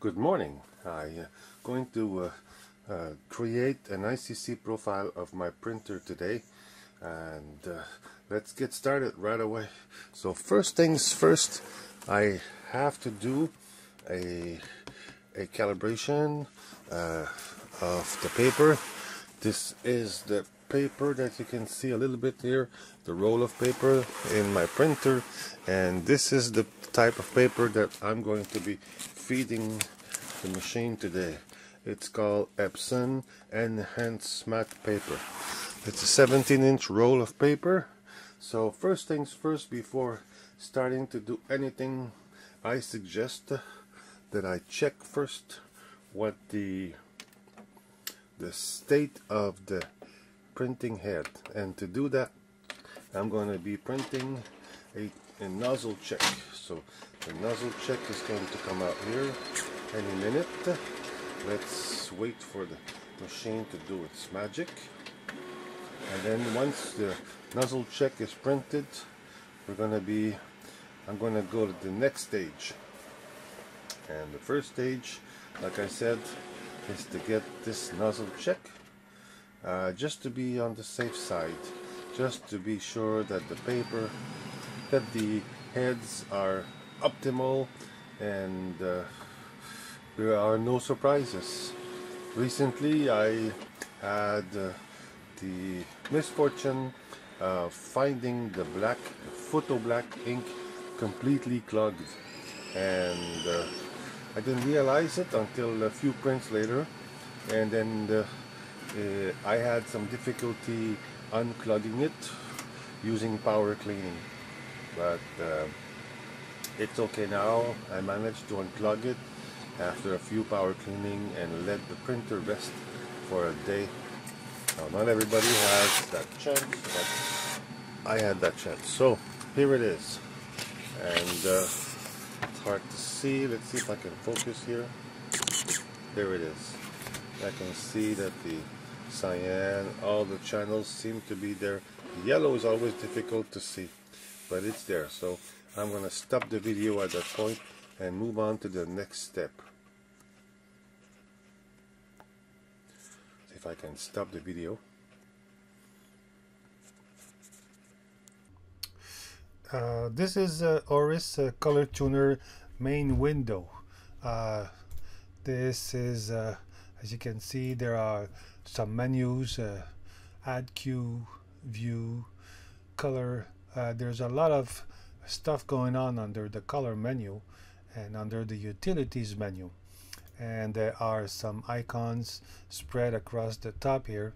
Good morning. I'm going to create an ICC profile of my printer today, and let's get started right away. So first things first, I have to do a calibration of the paper. This is the paper that you can see a little bit here, the roll of paper in my printer, and this is the type of paper that I'm going to be feeding the machine today. It's called Epson Enhanced Matte Paper. It's a 17-inch roll of paper. So first things first, before starting to do anything, I suggest that I check first what the state of the printing head, and to do that I'm going to be printing a nozzle check. So the nozzle check is going to come out here any minute. Let's wait for the machine to do its magic, and then once the nozzle check is printed, I'm going to go to the next stage. And the first stage, like I said, is to get this nozzle check, just to be on the safe side, just to be sure that the heads are optimal and there are no surprises. Recently I had the misfortune of finding the black photo black ink completely clogged, and I didn't realize it until a few prints later, and then I had some difficulty unclogging it using power cleaning, but it's okay now. I managed to unclog it after a few power cleaning and let the printer rest for a day. Now, not everybody has that chance, but I had that chance. So here it is, and it's hard to see. Let's see if I can focus here. There it is. I can see that the cyan, all the channels seem to be there. Yellow is always difficult to see, but it's there. So I'm going to stop the video at that point and move on to the next step. If I can stop the video. This is Oris Color Tuner main window. This is as you can see, there are some menus, add cue, view, color. There's a lot of stuff going on under the color menu and under the utilities menu. And there are some icons spread across the top here.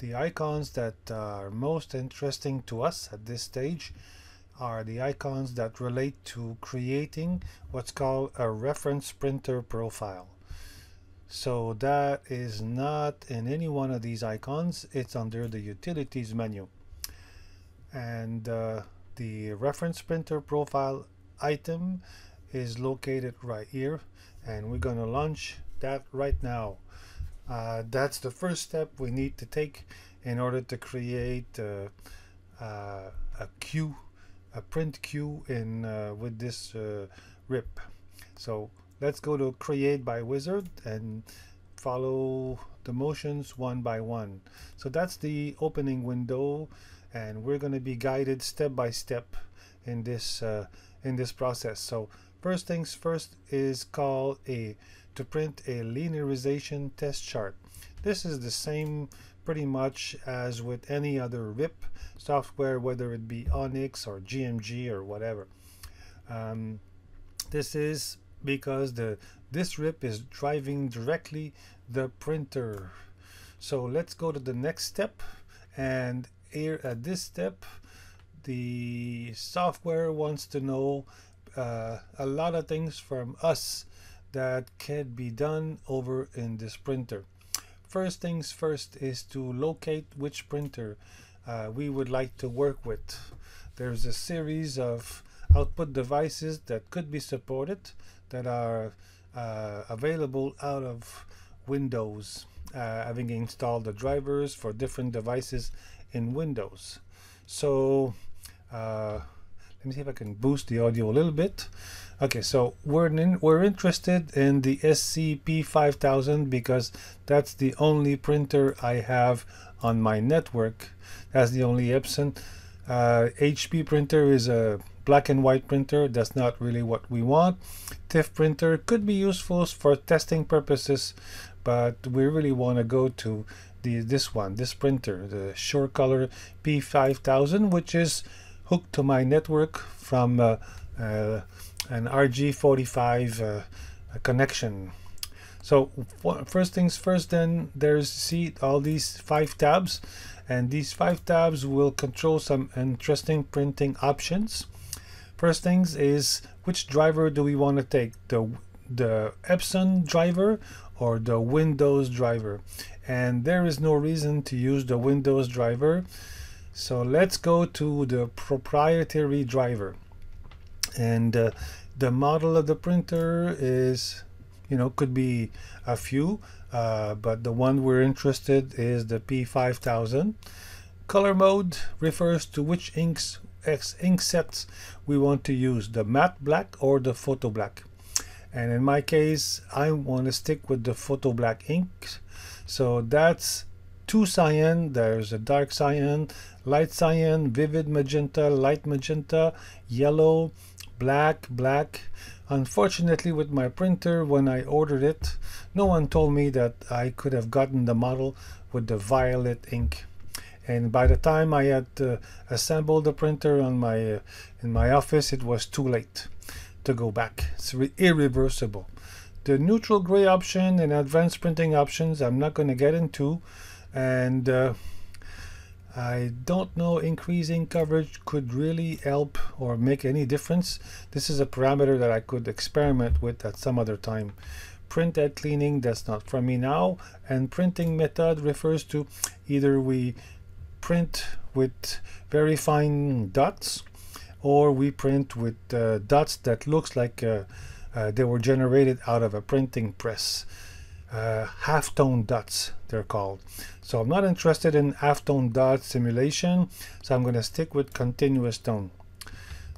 The icons that are most interesting to us at this stage are the icons that relate to creating what's called a reference printer profile. So that is not in any one of these icons. It's under the utilities menu, and the reference printer profile item is located right here, and we're going to launch that right now. That's the first step we need to take in order to create a print queue in with this RIP. So let's go to Create by Wizard and follow the motions one by one. So that's the opening window, and we're going to be guided step by step in this process. So first things first is called to print a linearization test chart. This is the same pretty much as with any other RIP software, whether it be ONIX or GMG or whatever. This is because this RIP is driving directly the printer. So let's go to the next step, and here at this step the software wants to know a lot of things from us that can be done over in this printer. First things first is to locate which printer we would like to work with. There's a series of output devices that could be supported that are available out of Windows, having installed the drivers for different devices in Windows. So Let me see if I can boost the audio a little bit. Okay, so we're interested in the SCP5000 because that's the only printer I have on my network. That's the only Epson. HP printer is a black and white printer. That's not really what we want. TIFF printer could be useful for testing purposes, but we really want to go to this printer, the SureColor P5000, which is hooked to my network from an RG45 connection. So first things first, then there's see all these 5 tabs, and these 5 tabs will control some interesting printing options. First things is which driver do we want to take, the Epson driver or the Windows driver? And there is no reason to use the Windows driver, so let's go to the proprietary driver. And the model of the printer is, you know, could be a few, but the one we're interested is the P5000. Color mode refers to which ink sets we want to use, the matte black or the photo black. And in my case, I want to stick with the photo black inks. So that's 2 cyan, there's a dark cyan, light cyan, vivid magenta, light magenta, yellow, black, black. Unfortunately, with my printer, when I ordered it, no one told me that I could have gotten the model with the violet ink. And by the time I had assembled the printer on my in my office, it was too late to go back. It's irreversible. The neutral gray option and advanced printing options I'm not going to get into, and I don't know increasing coverage could really help or make any difference. This is a parameter that I could experiment with at some other time. Print head cleaning, that's not for me now. And printing method refers to either we print with very fine dots or we print with dots that looks like they were generated out of a printing press. Halftone dots, they're called. So I'm not interested in halftone dot simulation, so I'm going to stick with continuous tone.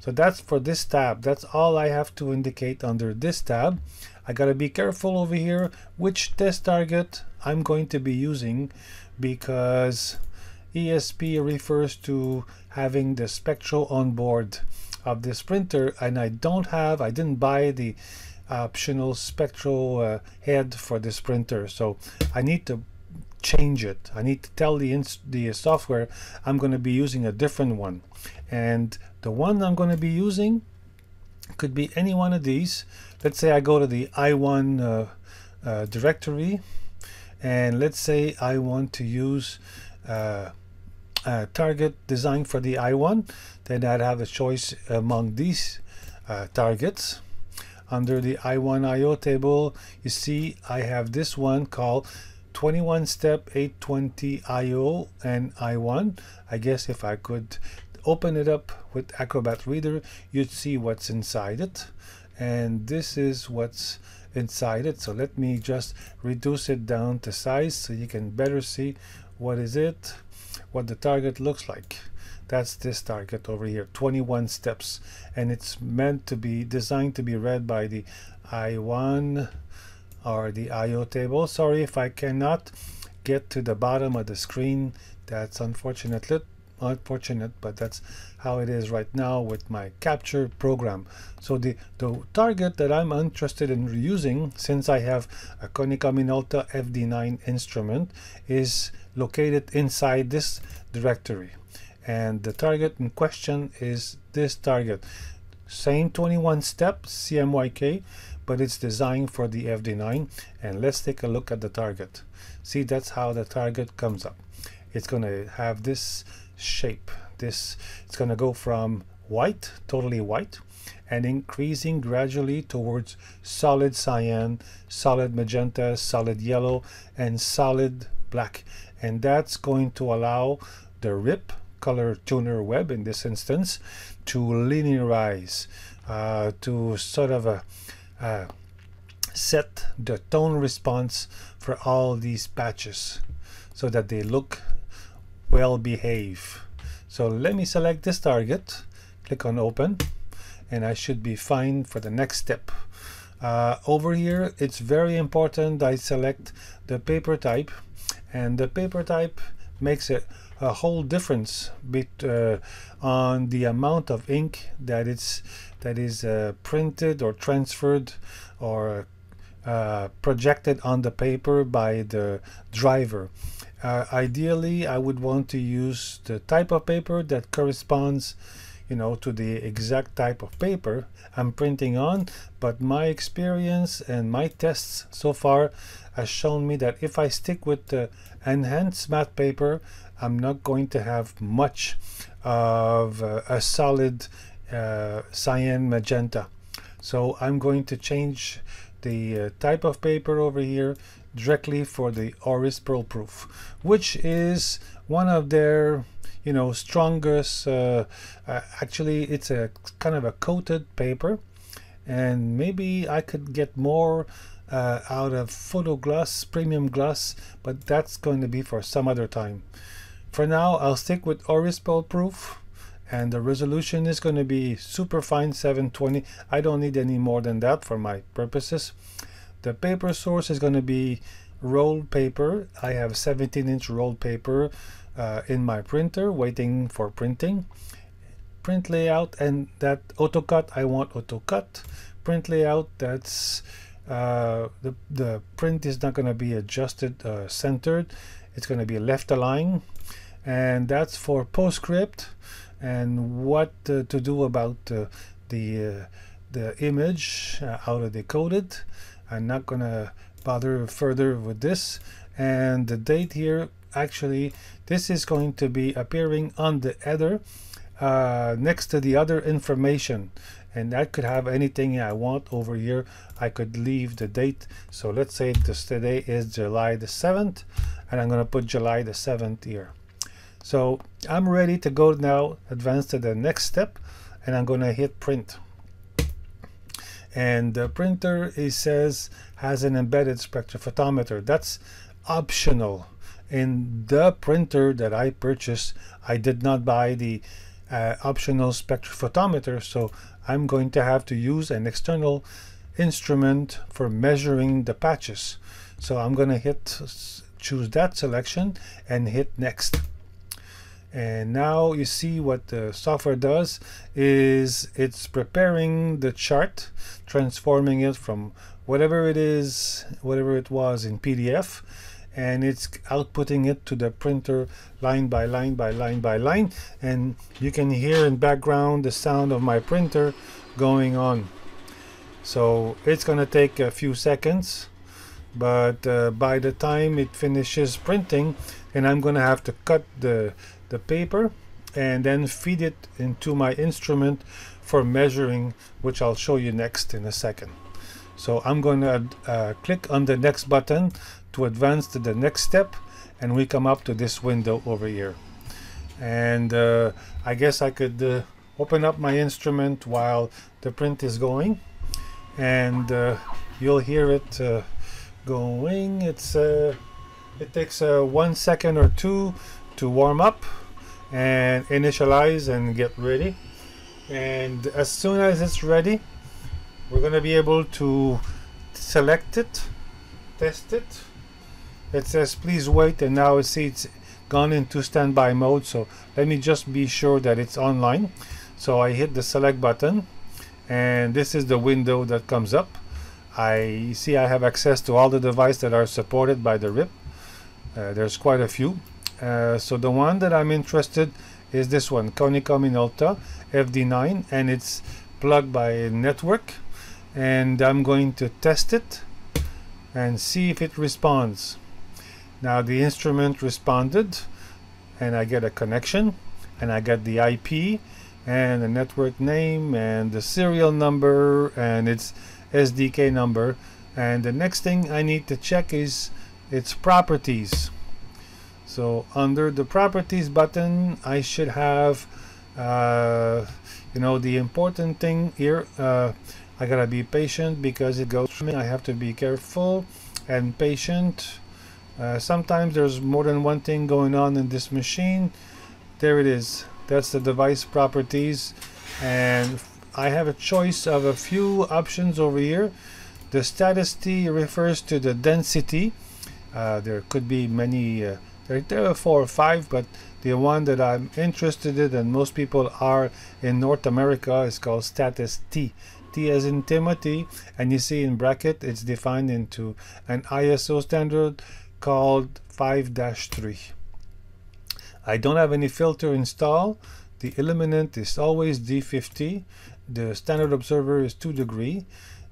So that's for this tab. That's all I have to indicate under this tab. I got to be careful over here which test target I'm going to be using, because ESP refers to having the spectral on board of this printer, and I didn't buy the optional spectral head for this printer, so I need to change it. I need to tell the software I'm going to be using a different one, and the one I'm going to be using could be any one of these. Let's say I go to the i1 directory, and let's say I want to use a target design for the i1. Then I'd have a choice among these targets. Under the i1io table, you see I have this one called 21-step 820io and i1. I guess if I could open it up with Acrobat Reader, you'd see what's inside it. And this is what's inside it. So let me just reduce it down to size so you can better see what the target looks like. That's this target over here, 21 steps, and it's designed to be read by the i1 or the IO table. Sorry if I cannot get to the bottom of the screen. That's unfortunate, but that's how it is right now with my capture program. So the target that I'm interested in reusing, since I have a Konica Minolta FD-9 instrument, is located inside this directory. And the target in question is this target. Same 21 step CMYK, but it's designed for the FD9. And let's take a look at the target. See, that's how the target comes up. It's going to have this shape. It's going to go from white, totally white, and increasing gradually towards solid cyan, solid magenta, solid yellow, and solid black. And that's going to allow the RIP Color Tuner web, in this instance, to linearize, to sort of set the tone response for all these patches so that they look well behaved. So let me select this target, click on open, and I should be fine for the next step. Over here, it's very important I select the paper type, and the paper type makes a whole difference on the amount of ink that is printed or transferred or projected on the paper by the driver. Ideally, I would want to use the type of paper that corresponds, you know, to the exact type of paper I'm printing on, but my experience and my tests so far has shown me that if I stick with the enhanced matte paper, I'm not going to have much of a solid cyan magenta. So I'm going to change the type of paper over here directly for the Oris Pearl Proof, which is one of their, you know, strongest. Actually, it's a kind of a coated paper, and maybe I could get more out of photo gloss, premium gloss, but that's going to be for some other time. For now, I'll stick with Oris Pearl Proof, and the resolution is going to be super fine 720. I don't need any more than that for my purposes. The paper source is going to be rolled paper. I have 17-inch rolled paper in my printer waiting for printing. Print layout, and that AutoCut, I want AutoCut. Print layout, that's the print is not going to be adjusted, centered. It's going to be left aligned, and that's for PostScript and what to do about the image, how to decode it. I'm not going to bother further with this, and the date here, actually this is going to be appearing on the header next to the other information, and that could have anything I want over here. I could leave the date, so let's say this today is July the 7th, and I'm going to put July the 7th here. So I'm ready to go now, advance to the next step, and I'm going to hit print. And the printer, it says, has an embedded spectrophotometer. That's optional. In the printer that I purchased, I did not buy the optional spectrophotometer, so I'm going to have to use an external instrument for measuring the patches. So I'm going to choose that selection and hit next. And now you see what the software does is it's preparing the chart, transforming it from whatever it is, whatever it was in PDF, and it's outputting it to the printer line by line by line by line. And you can hear in background the sound of my printer going on. So it's going to take a few seconds, but by the time it finishes printing, and I'm going to have to cut the paper and then feed it into my instrument for measuring, which I'll show you next in a second. So I'm going to click on the next button to advance to the next step, and we come up to this window over here. And I guess I could open up my instrument while the print is going, and you'll hear it going. It takes 1 second or two to warm up and initialize and get ready, and as soon as it's ready, we're going to be able to select it, test it. It says please wait, and now you see it's gone into standby mode, so let me just be sure that it's online. So I hit the select button, and this is the window that comes up. I see I have access to all the devices that are supported by the RIP. There's quite a few. So the one that I'm interested is this one, Konica Minolta FD-9, and it's plugged by a network, and I'm going to test it and see if it responds. Now the instrument responded, and I get a connection, and I get the IP and the network name and the serial number and its SDK number, and the next thing I need to check is its properties. So under the properties button, I should have, you know, the important thing here. I gotta be patient because it goes through me. I have to be careful and patient. Sometimes there's more than one thing going on in this machine. There it is. That's the device properties. and I have a choice of a few options over here. The Status T refers to the density. There could be many, there are 4 or 5, but the one that I'm interested in and most people are in North America is called Status T. T as in Timothy, and you see in bracket it's defined into an ISO standard called 5-3. I don't have any filter installed. The illuminant is always D50. The standard observer is 2 degrees,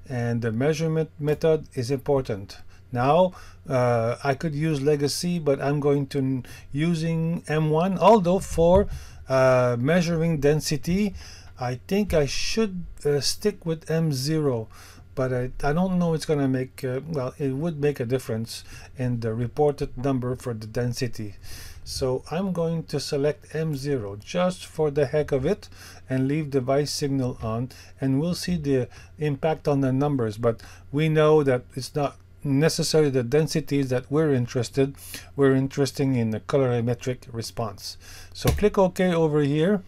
and the measurement method is important. Now I could use legacy, but I'm going to using M1, although for measuring density I think I should stick with M0, but I don't know it's going to make, well, it would make a difference in the reported number for the density. So I'm going to select M0 just for the heck of it and leave device signal on, and we'll see the impact on the numbers, but we know that it's not necessarily the densities that we're interested in the colorimetric response. So click OK over here,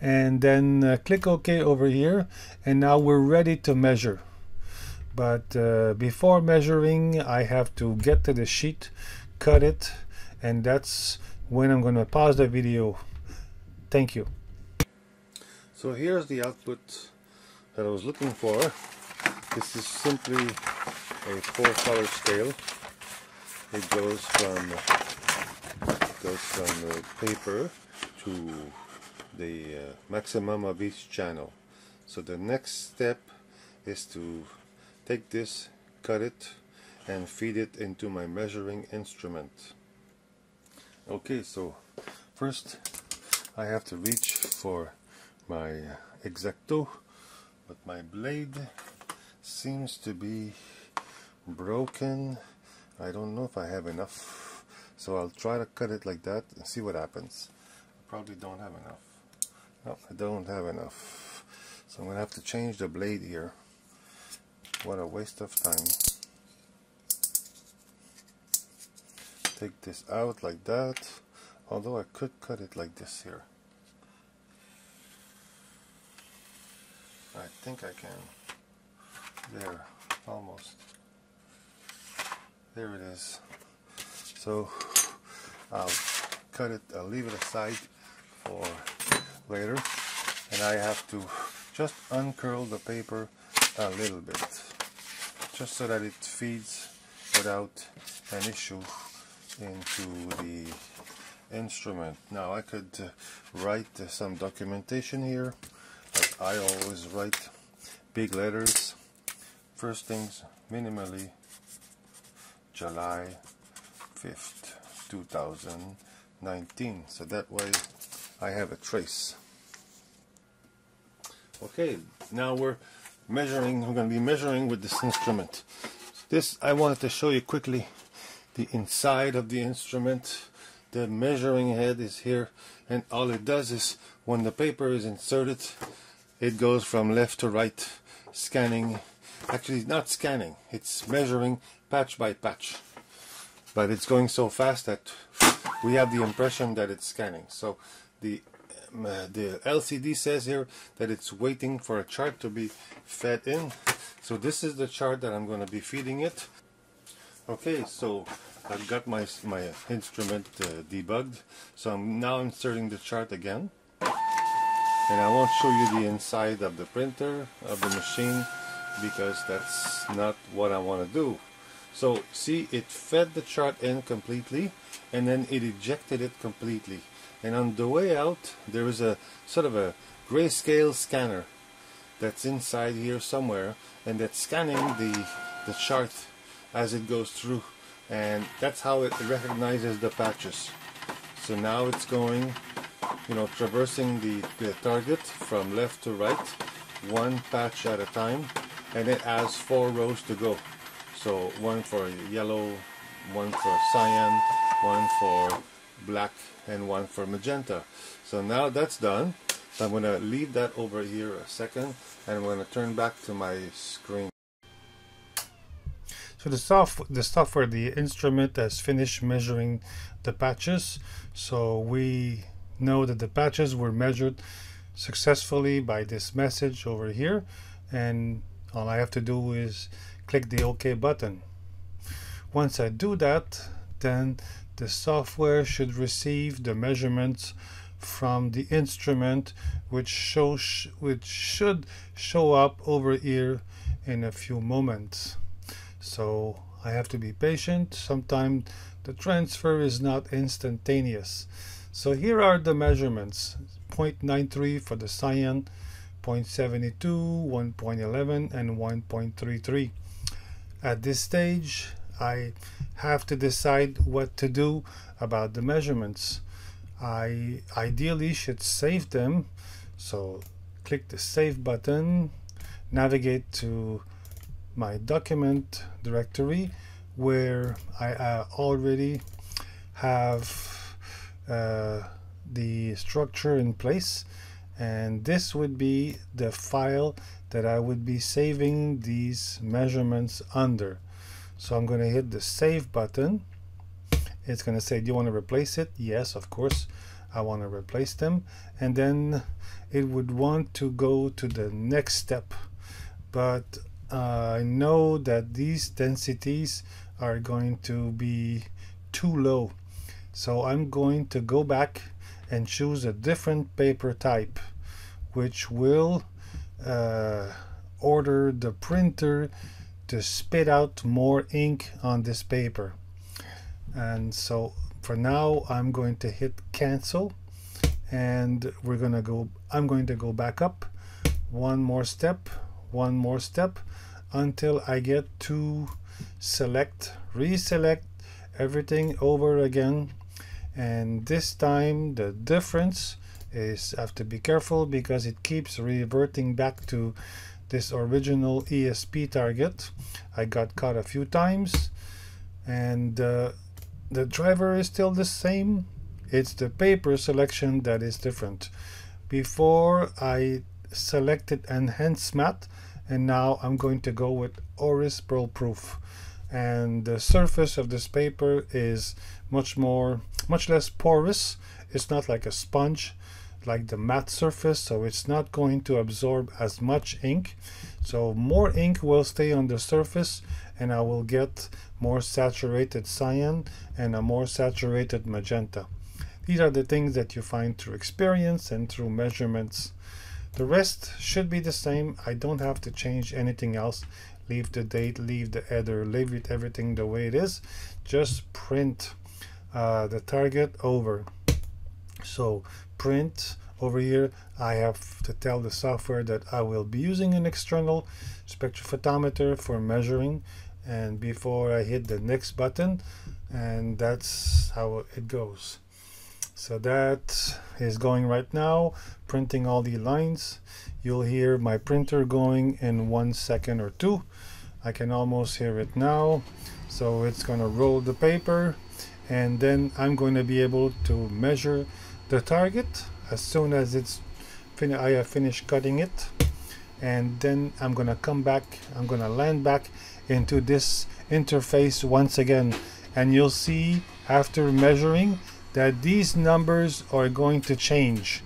and then click OK over here, and now we're ready to measure. But before measuring I have to get to the sheet, cut it, and that's when I'm going to pause the video. Thank you. So here's the output that I was looking for. This is simply a 4-color scale. It goes from paper to the maximum of each channel. So the next step is to take this, cut it, and feed it into my measuring instrument. Okay, so first I have to reach for my X-Acto, but my blade seems to be broken. I don't know if I have enough, so I'll try to cut it like that and see what happens. I probably don't have enough. No, I don't have enough, so I'm going to have to change the blade here. What a waste of time. Take this out like that, although I could cut it like this here. I think I can. There, almost. There it is. So I'll cut it, I'll leave it aside for later, and I have to just uncurl the paper a little bit, just so that it feeds without an issue into the instrument. Now I could write some documentation here, but I always write big letters. First things minimally, July 5th, 2019. So that way I have a trace. Okay, now we're measuring. We're going to be measuring with this instrument. This I wanted to show you quickly. The inside of the instrument, the measuring head is here, and all it does is when the paper is inserted, it goes from left to right, scanning, actually not scanning, it's measuring patch by patch, but it's going so fast that we have the impression that it's scanning. So the LCD says here that it's waiting for a chart to be fed in, so this is the chart that I'm going to be feeding it. Okay, so I've got my instrument debugged, so I'm now inserting the chart again, and I won't show you the inside of the printer, of the machine, because that's not what I want to do. So see, it fed the chart in completely, and then it ejected it completely, and on the way out there is a sort of a grayscale scanner that's inside here somewhere, and that's scanning the chart as it goes through, and that's how it recognizes the patches. So now it's going, you know, traversing the target from left to right, one patch at a time, and it has 4 rows to go. So one for yellow, one for cyan, one for black, and one for magenta. So now that's done. So I'm going to leave that over here a second, and I'm going to turn back to my screen. So the software, the instrument has finished measuring the patches. So we know that the patches were measured successfully by this message over here, and all I have to do is click the OK button. Once I do that, then the software should receive the measurements from the instrument, which should show up over here in a few moments. So I have to be patient. Sometimes the transfer is not instantaneous. So here are the measurements: 0.93 for the cyan, 0.72, 1.11, and 1.33. At this stage, I have to decide what to do about the measurements. I ideally should save them, so click the Save button, navigate to my document directory where I already have the structure in place, and this would be the file that I would be saving these measurements under. So I'm going to hit the Save button. It's going to say, do you want to replace it? Yes, of course, I want to replace them. And then it would want to go to the next step. But I know that these densities are going to be too low. So I'm going to go back and choose a different paper type, which will order the printer to spit out more ink on this paper. And so for now I'm going to hit cancel, and we're going to go, I'm going to go back up one more step until I get to select, reselect everything over again. And this time the difference is, I have to be careful because it keeps reverting back to this original ESP target. I got caught a few times, and the driver is still the same. It's the paper selection that is different. Before I selected Enhanced Matte, and now I'm going to go with Oris Pearl Proof. And the surface of this paper is much less porous. It's not like a sponge, like the matte surface, so it's not going to absorb as much ink, so more ink will stay on the surface, and I will get more saturated cyan and a more saturated magenta. These are the things that you find through experience and through measurements. The rest should be the same. I don't have to change anything else. Leave the date, leave the header, leave it everything the way it is. Just print the target over. So print over here, I have to tell the software that I will be using an external spectrophotometer for measuring, and before I hit the next button, and that's how it goes. So that is going right now, printing all the lines. You'll hear my printer going in 1 second or two. I can almost hear it now. So it's going to roll the paper, and then I'm going to be able to measure the target as soon as it's I have finished cutting it. And then I'm going to come back, I'm going to land back into this interface once again, and you'll see after measuring that these numbers are going to change.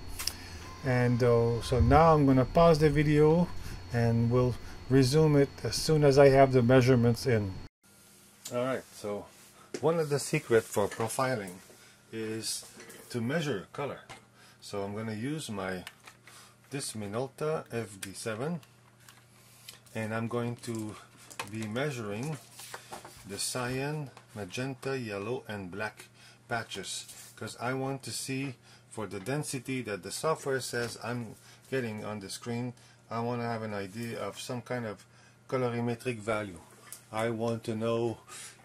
And so now I'm going to pause the video and we'll resume it as soon as I have the measurements in. Alright, so one of the secrets for profiling is to measure color. So I'm going to use this Minolta FD-7, and I'm going to be measuring the cyan, magenta, yellow and black patches, because I want to see, for the density that the software says I'm getting on the screen, I want to have an idea of some kind of colorimetric value. I want to know,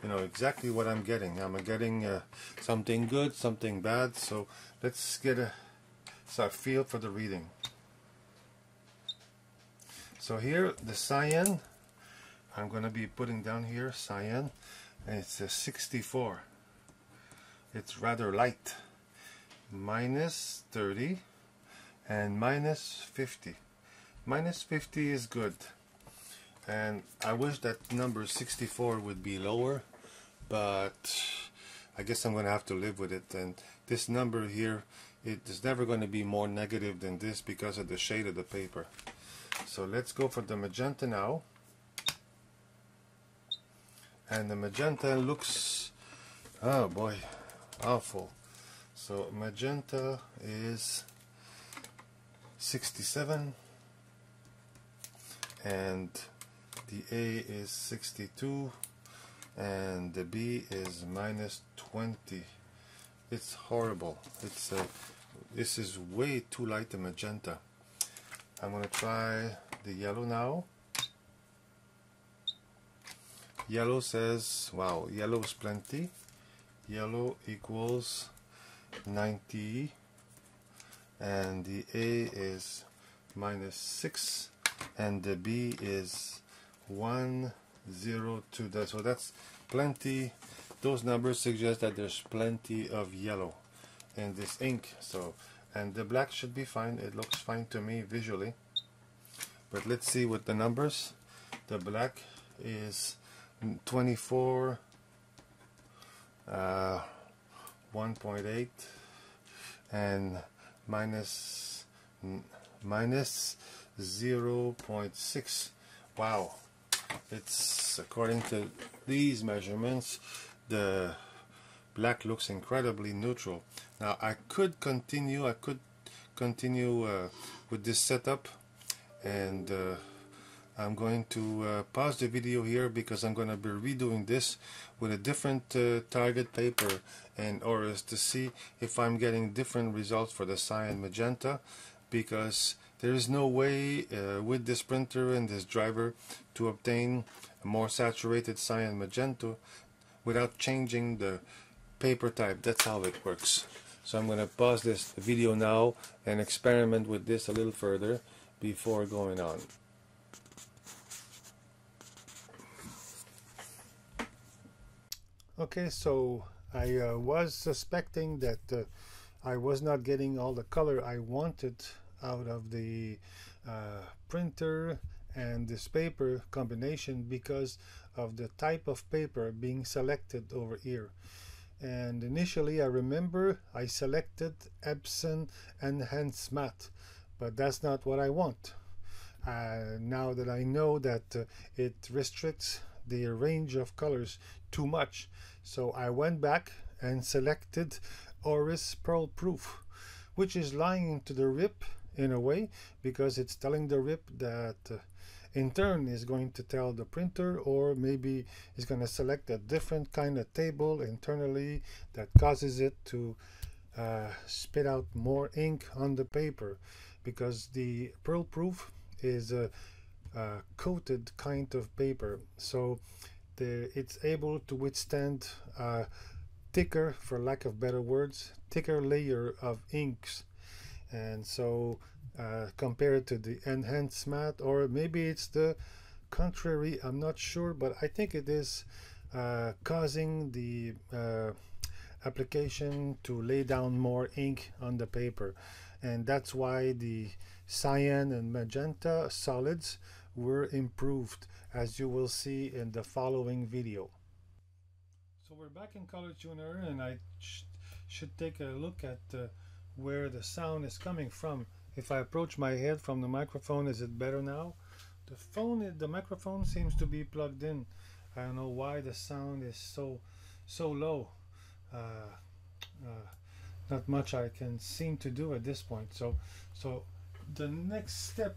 you know, exactly what I'm getting. I'm getting something good, something bad. So let's get a feel for the reading. So here, the cyan, I'm going to be putting down here cyan, and it's a 64. It's rather light, minus 30 and minus 50. Minus 50 is good, and I wish that number 64 would be lower, but I guess I'm going to have to live with it. And this number here It's never going to be more negative than this because of the shade of the paper. So let's go for the magenta now. And the magenta looks, oh boy, awful. So magenta is 67 and the A is 62 and the B is -20. It's horrible. It's this is way too light a magenta. I'm gonna try the yellow now. Yellow says, wow, yellow is plenty. Yellow equals 90 and the A is -6 and the B is 102. So that's plenty. Those numbers suggest that there's plenty of yellow in this ink. So, and the black should be fine. It looks fine to me visually, but let's see what the numbers. The black is 24, 1.8 and minus 0.6. wow, it's, according to these measurements, the black looks incredibly neutral. Now I could continue with this setup, and I'm going to pause the video here because I'm going to be redoing this with a different target paper and Oris to see if I'm getting different results for the cyan magenta, because there is no way with this printer and this driver to obtain a more saturated cyan magenta without changing the paper type. That's how it works. So I'm going to pause this video now and experiment with this a little further before going on. Okay, so I was suspecting that I was not getting all the color I wanted out of the printer and this paper combination because of the type of paper being selected over here. And initially I remember I selected Epson Enhanced Matte, but that's not what I want. Now that I know that it restricts the range of colors too much, so I went back and selected Oris Pearl Proof, which is lying to the RIP in a way, because it's telling the RIP that in turn is going to tell the printer, or maybe it's going to select a different kind of table internally that causes it to spit out more ink on the paper, because the Pearl Proof is a coated kind of paper, so it's able to withstand a thicker, for lack of better words, thicker layer of inks. And so compared to the Enhanced Matte, or maybe it's the contrary, I'm not sure, but I think it is causing the application to lay down more ink on the paper, and that's why the cyan and magenta solids were improved, as you will see in the following video. So we're back in Color Tuner, and I should take a look at where the sound is coming from. If I approach my head from the microphone, is it better now? The microphone seems to be plugged in. I don't know why the sound is so low. Not much I can seem to do at this point. So the next step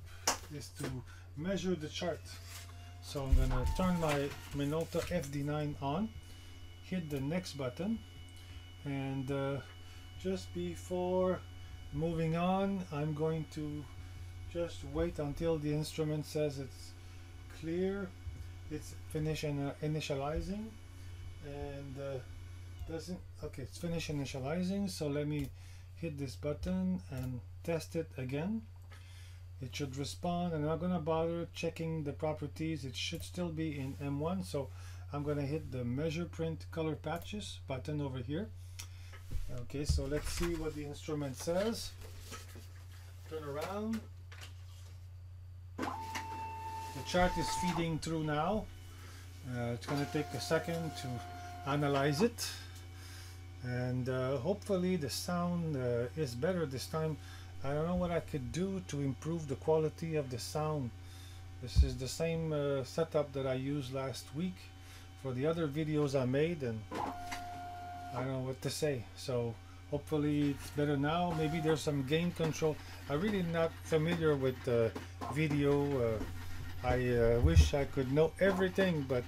is to measure the chart. So I'm going to turn my Minolta FD-9 on, hit the next button, and just before moving on, I'm going to just wait until the instrument says it's clear, it's finished initializing, and okay, it's finished initializing. So let me hit this button and test it again. It should respond, and I'm not going to bother checking the properties. It should still be in M1, so I'm going to hit the Measure Print Color Patches button over here. Okay, so let's see what the instrument says. Turn around. The chart is feeding through now. It's going to take a second to analyze it. and hopefully the sound is better this time. I don't know what I could do to improve the quality of the sound. This is the same setup that I used last week for the other videos I made, and I don't know what to say. So hopefully it's better now. Maybe there's some gain control. I'm really not familiar with video. I wish I could know everything, but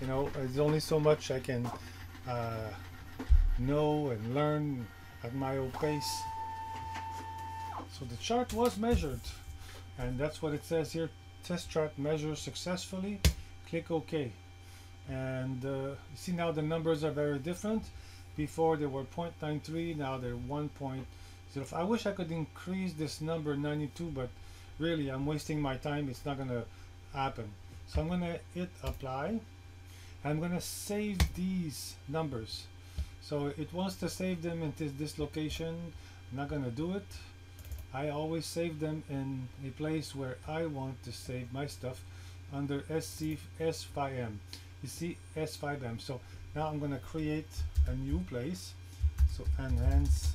you know, there's only so much I can know and learn at my own pace. So the chart was measured, and that's what it says here. Test chart measures successfully. Click OK. And see, now the numbers are very different. Before they were 0.93, now they're 1.0. I wish I could increase this number 92, but really I'm wasting my time. It's not gonna happen. So I'm gonna hit apply. I'm gonna save these numbers. So it wants to save them in this location. I'm not gonna do it. I always save them in a place where I want to save my stuff, under SC S5M. You see S5M. So now I'm gonna create a new place. So Enhance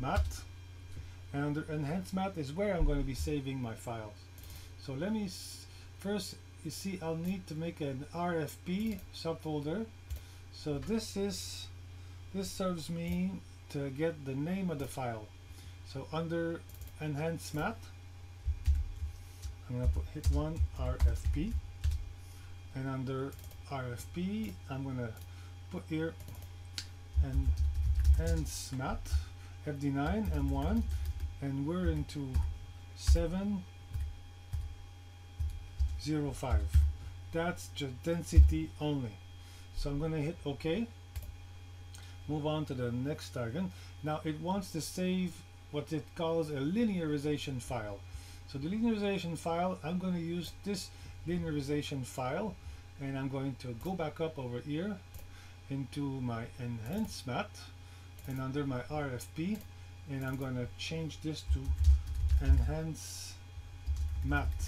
Matte, and under Enhance Matte is where I'm going to be saving my files. So let me first, you see, I'll need to make an RFP subfolder. So this serves me to get the name of the file. So under Enhance Matte, I'm going to hit one RFP, and under RFP I'm going to put here Enhance Matte FD9 M1, and we're into 705. That's just density only. So I'm going to hit OK. Move on to the next target. Now it wants to save what it calls a linearization file. So the linearization file, I'm going to use this linearization file, and I'm going to go back up over here into my Enhance Matte, and under my RFP, and I'm going to change this to Enhance Matte,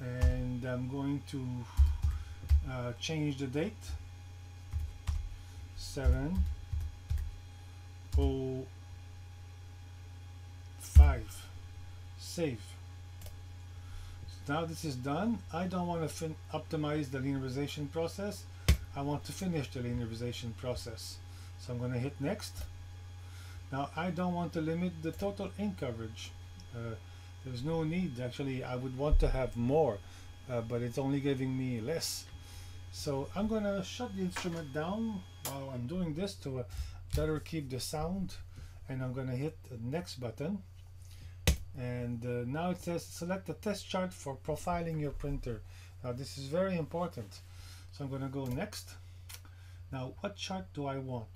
and I'm going to change the date 705. Save. So now this is done. I don't want to optimize the linearization process. I want to finish the linearization process. So I'm going to hit next. Now I don't want to limit the total ink coverage. There's no need. Actually, I would want to have more, but it's only giving me less. So I'm going to shut the instrument down while I'm doing this to better keep the sound, and I'm going to hit the next button. And now it says select the test chart for profiling your printer. Now this is very important. So I'm going to go next. Now, what chart do I want?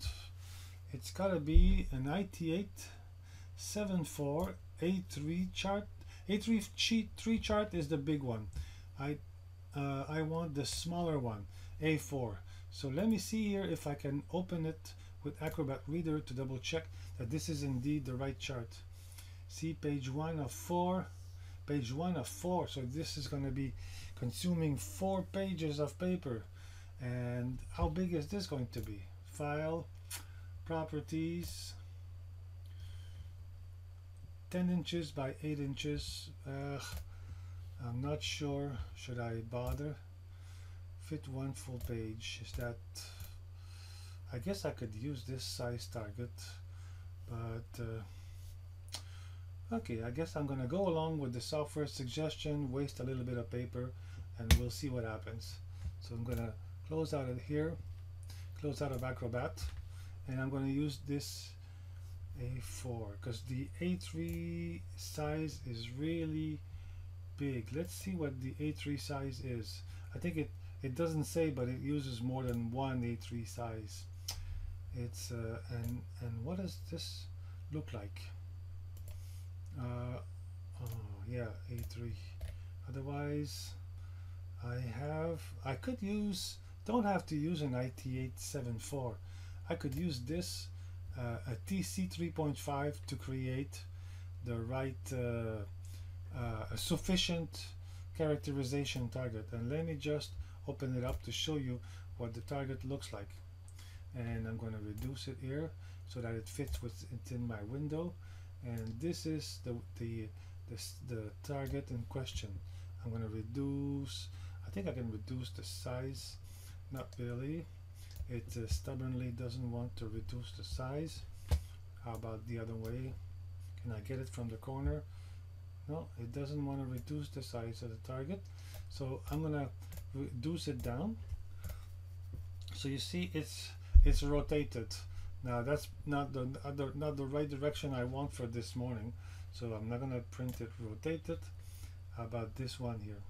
It's got to be an IT874 A3 chart. A3 chart is the big one. I want the smaller one, A4. So let me see here if I can open it with Acrobat Reader to double check that this is indeed the right chart. See, page 1 of 4. Page 1 of 4. So this is going to be consuming 4 pages of paper. And how big is this going to be? File, properties, 10 inches by 8 inches. I'm not sure. Should I bother? Fit one full page. Is that? I guess I could use this size target, but okay. I guess I'm gonna go along with the software suggestion. Waste a little bit of paper, and we'll see what happens. So I'm gonna close out of here, close out of Acrobat, and I'm going to use this A4 because the A3 size is really big. Let's see what the A3 size is. I think it doesn't say, but it uses more than one A3 size. It's and what does this look like? Oh yeah, A3. Otherwise, I could use. Don't have to use an IT874. I could use this a TC3.5 to create the right sufficient characterization target. And let me just open it up to show you what the target looks like. and I'm going to reduce it here so that it fits within my window. And this is the target in question. I'm going to reduce, I think I can reduce the size, not really. It stubbornly doesn't want to reduce the size. How about the other way? Can I get it from the corner? No, it doesn't want to reduce the size of the target. So I'm going to reduce it down. So you see it's rotated. Now that's not the right direction I want for this morning. So I'm not going to print it rotated. How about this one here?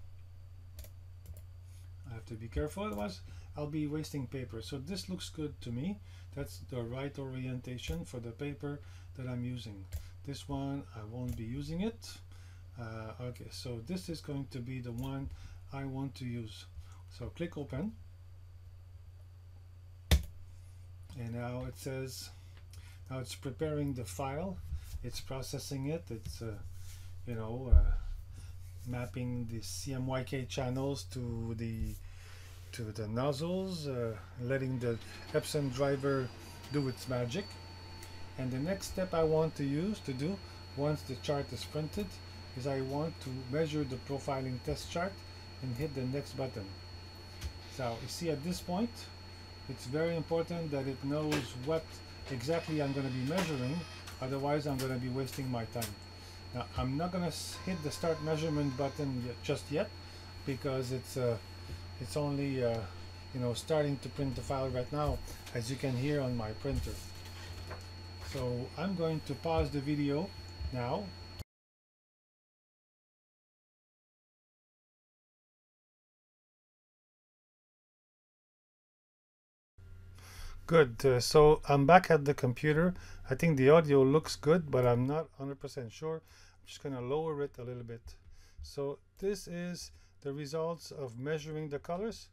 I have to be careful, otherwise I'll be wasting paper. So this looks good to me. That's the right orientation for the paper that I'm using. This one I won't be using it. Okay, so this is going to be the one I want to use. So click open, and now it says, now it's preparing the file, it's processing it, it's you know, mapping the CMYK channels to the nozzles, letting the Epson driver do its magic. And the next step I want to do once the chart is printed is I want to measure the profiling test chart and hit the next button. So you see at this point it's very important that it knows what exactly I'm going to be measuring, otherwise I'm going to be wasting my time. Now I'm not going to hit the start measurement button just yet because it's only you know, starting to print the file right now, as you can hear on my printer. So I'm going to pause the video now. Good, so I'm back at the computer. I think the audio looks good, but I'm not 100% sure. I'm just going to lower it a little bit. So this is the results of measuring the colors.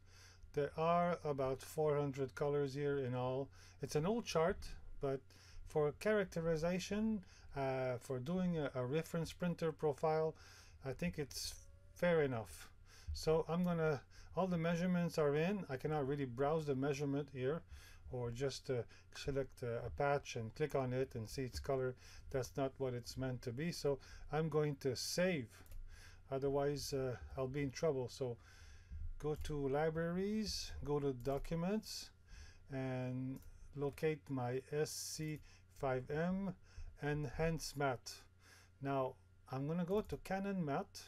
There are about 400 colors here in all. It's an old chart, but for characterization, for doing a reference printer profile, I think it's fair enough. So I'm going to, all the measurements are in. I cannot really browse the measurement here, or just select a patch and click on it and see its color. That's not what it's meant to be. So I'm going to save, otherwise I'll be in trouble. So go to libraries, go to documents, and locate my SC5M Enhanced Matte. Now I'm going to go to Canon Matte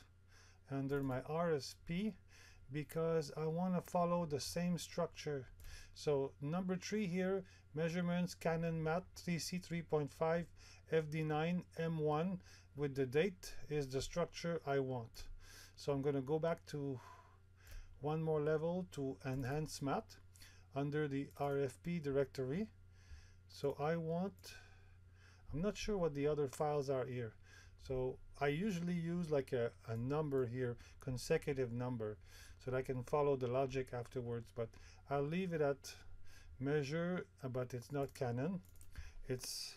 under my RSP because I want to follow the same structure. So number 3 here, measurements, Canon Matte TC3.5 FD9 M1 with the date is the structure I want. So I'm going to go back to one more level to Enhanced Matte under the RFP directory. So I want, I'm not sure what the other files are here. So I usually use like a number here, consecutive number, so that I can follow the logic afterwards, but I'll leave it at measure, but it's not Canon, it's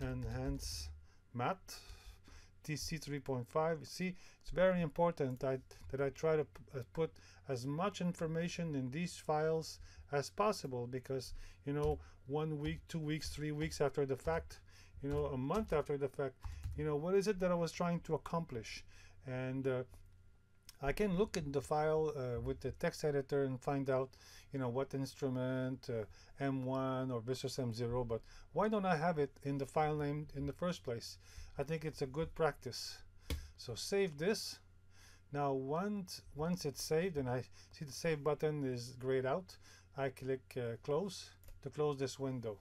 Enhanced Matte TC 3.5. see, it's very important that I try to put as much information in these files as possible, because you know, 1 week, 2 weeks, 3 weeks after the fact, you know, a month after the fact, you know, what is it that I was trying to accomplish? And I can look at the file with the text editor and find out, you know, what instrument, M1 or versus M0, but why don't I have it in the file name in the first place? I think it's a good practice. So save this. Now once it's saved and I see the save button is grayed out, I click close to close this window.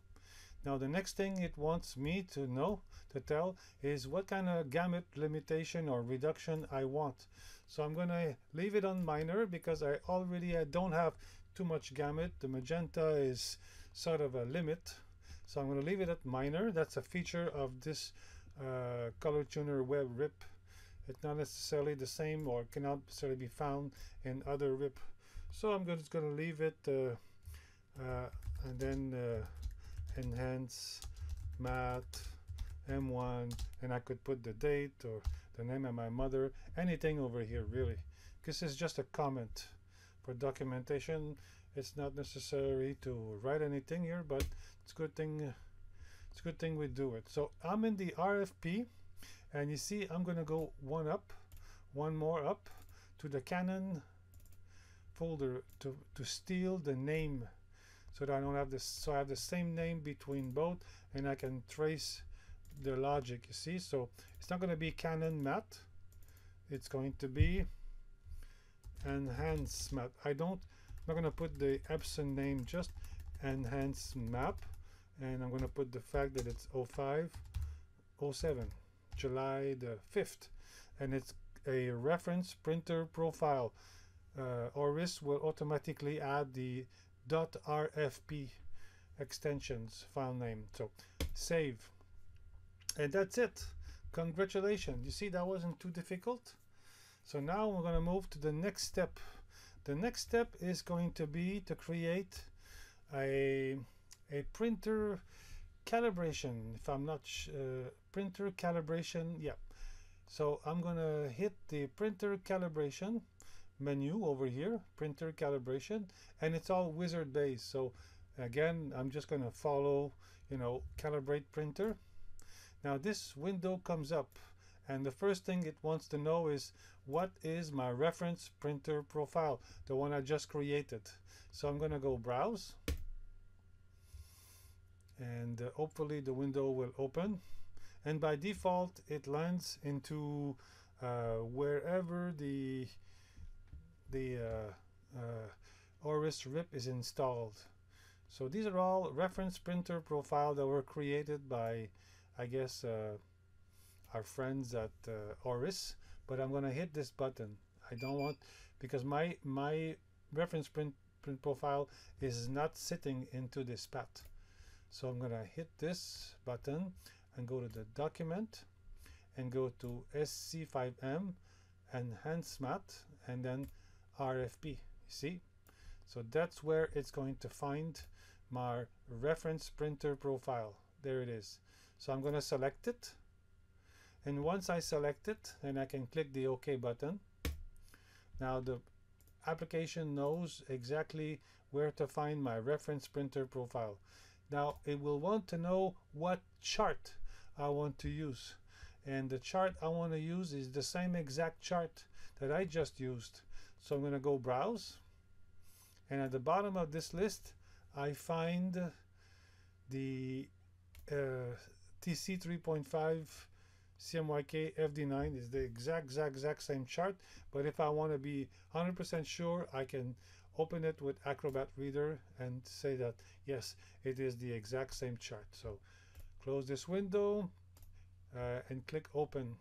Now the next thing it wants me to know, to tell, is what kind of gamut limitation or reduction I want. So I'm going to leave it on minor because I already don't have too much gamut. The magenta is sort of a limit. So I'm going to leave it at minor. That's a feature of this Color Tuner web RIP. It's not necessarily the same or cannot necessarily be found in other RIP. So I'm just going to leave it and then Enhance Matte M1, and I could put the date or the name of my mother, anything over here really. This is just a comment for documentation. It's not necessary to write anything here, but it's good thing. It's a good thing we do it. So I'm in the RFP, and you see I'm gonna go one up, one more up to the Canon folder to steal the name, so that I don't have this. So I have the same name between both, and I can trace the logic. You see, so it's not gonna be Canon Matte. It's going to be Enhanced Matte. I'm not gonna put the Epson name, just Enhanced Matte, and I'm gonna put the fact that it's 05/07, July the 5th, and it's a reference printer profile. Oris will automatically add the .rfp extensions file name. So save, and that's it. Congratulations. You see, that wasn't too difficult. So now we're going to move to the next step. The next step is going to be to create a printer calibration, if I'm not printer calibration. Yeah, so I'm going to hit the printer calibration menu over here, printer calibration, and it's all wizard based. So again, I'm just going to follow, you know, calibrate printer. Now this window comes up, and the first thing it wants to know is what is my reference printer profile, the one I just created. So I'm going to go browse, and hopefully the window will open, and by default it lands into wherever the Oris RIP is installed. So these are all reference printer profile that were created by, I guess, our friends at Oris. But I'm gonna hit this button. I don't want, because my reference print profile is not sitting into this path. So I'm gonna hit this button and go to the document and go to SC5M Enhanced Matte, and then RFP. You see, so that's where it's going to find my reference printer profile. There it is. So I'm going to select it, and once I select it, then I can click the OK button. Now the application knows exactly where to find my reference printer profile. Now it will want to know what chart I want to use, and the chart I want to use is the same exact chart that I just used. So I'm going to go browse, and at the bottom of this list I find the TC3.5 CMYK FD-9 is the exact same chart. But if I want to be 100% sure, I can open it with Acrobat Reader and say that yes, it is the exact same chart. So close this window and click open.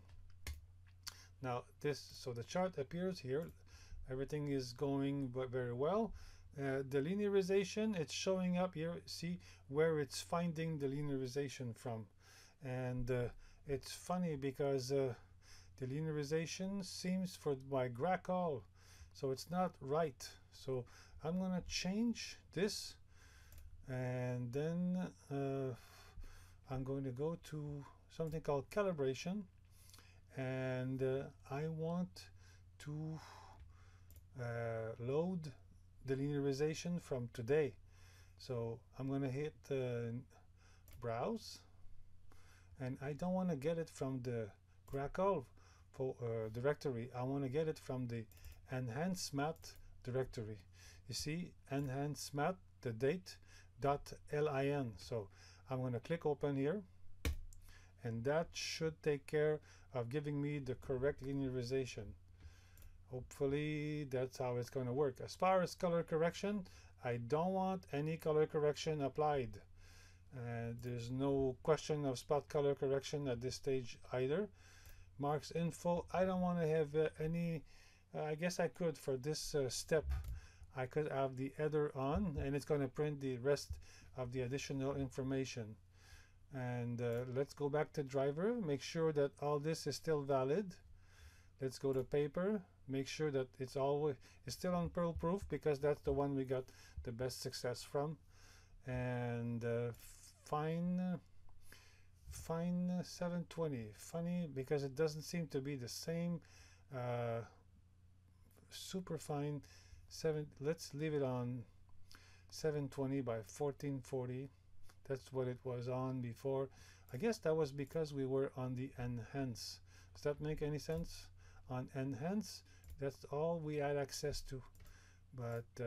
Now this, so the chart appears here. Everything is going very well. The linearization, it's showing up here. See where it's finding the linearization from. And it's funny because the linearization seems for my Gracol, so it's not right. So I'm gonna change this, and then I'm going to go to something called calibration, and I want to load the linearization from today. So I'm going to hit browse, and I don't want to get it from the Gracol directory. I want to get it from the Enhanced Matte directory. You see, Enhanced Matte, the date .lin. So I'm going to click open here, and that should take care of giving me the correct linearization. Hopefully that's how it's going to work. As far as color correction, I don't want any color correction applied. There's no question of spot color correction at this stage either. Marks info, I don't want to have any. I guess I could, for this step, I could have the header on, and it's going to print the rest of the additional information. And let's go back to driver, make sure that all this is still valid. Let's go to paper, make sure that it's always, it's still on Pearl Proof, because that's the one we got the best success from. And fine 720. Funny, because it doesn't seem to be the same super fine let's leave it on 720 by 1440. That's what it was on before. I guess that was because we were on the Enhance. Does that make any sense? On Enhance, that's all we had access to. But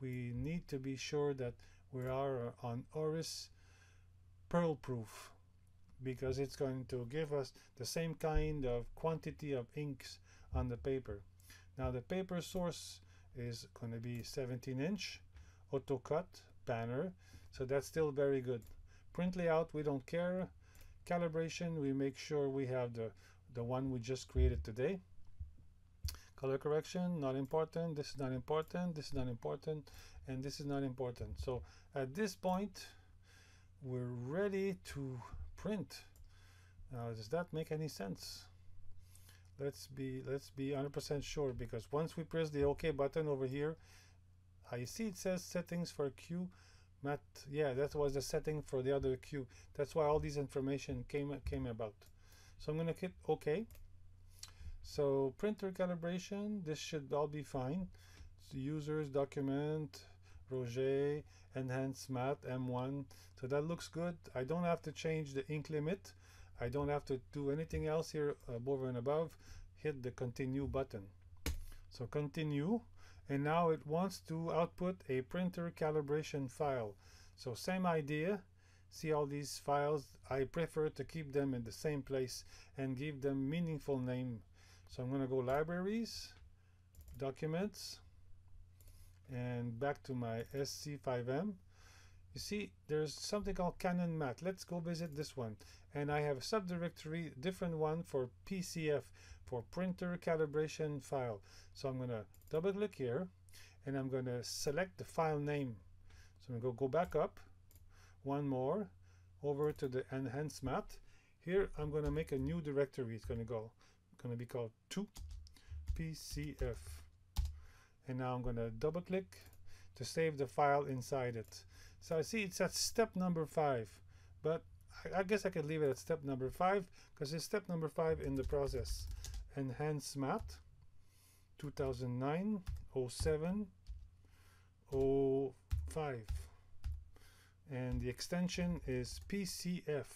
we need to be sure that we are on Oris Pearl Proof, because it's going to give us the same kind of quantity of inks on the paper. Now the paper source is going to be 17-inch AutoCut banner, so that's still very good. Print layout, we don't care. Calibration, we make sure we have the one we just created today. Color correction, not important. This is not important. This is not important, and this is not important. So at this point, we're ready to print. Now, does that make any sense? Let's be 100% sure, because once we press the OK button over here, I see it says settings for Q matte. Yeah, that was the setting for the other Q. That's why all these information came about. So I'm gonna click OK. So printer calibration, this should all be fine. It's users, document, Roger, Enhanced Matte, M1. So that looks good. I don't have to change the ink limit. I don't have to do anything else here over and above. Hit the continue button. So continue, and now it wants to output a printer calibration file. So same idea. See all these files. I prefer to keep them in the same place and give them meaningful name. So I'm going to go libraries, documents, and back to my SC5M. You see there's something called Canon Matte. Let's go visit this one, and I have a subdirectory, different one for PCF, for printer calibration file. So I'm gonna double click here, and I'm gonna select the file name. So I'm gonna go back up one more over to the Enhanced Matte. Here I'm gonna make a new directory. It's gonna be called 2PCF, and now I'm gonna double click to save the file inside it. So I see it's at step number 5, but I guess I could leave it at step number 5, because it's step number 5 in the process. Enhanced Matte 2009 07 05, and the extension is PCF.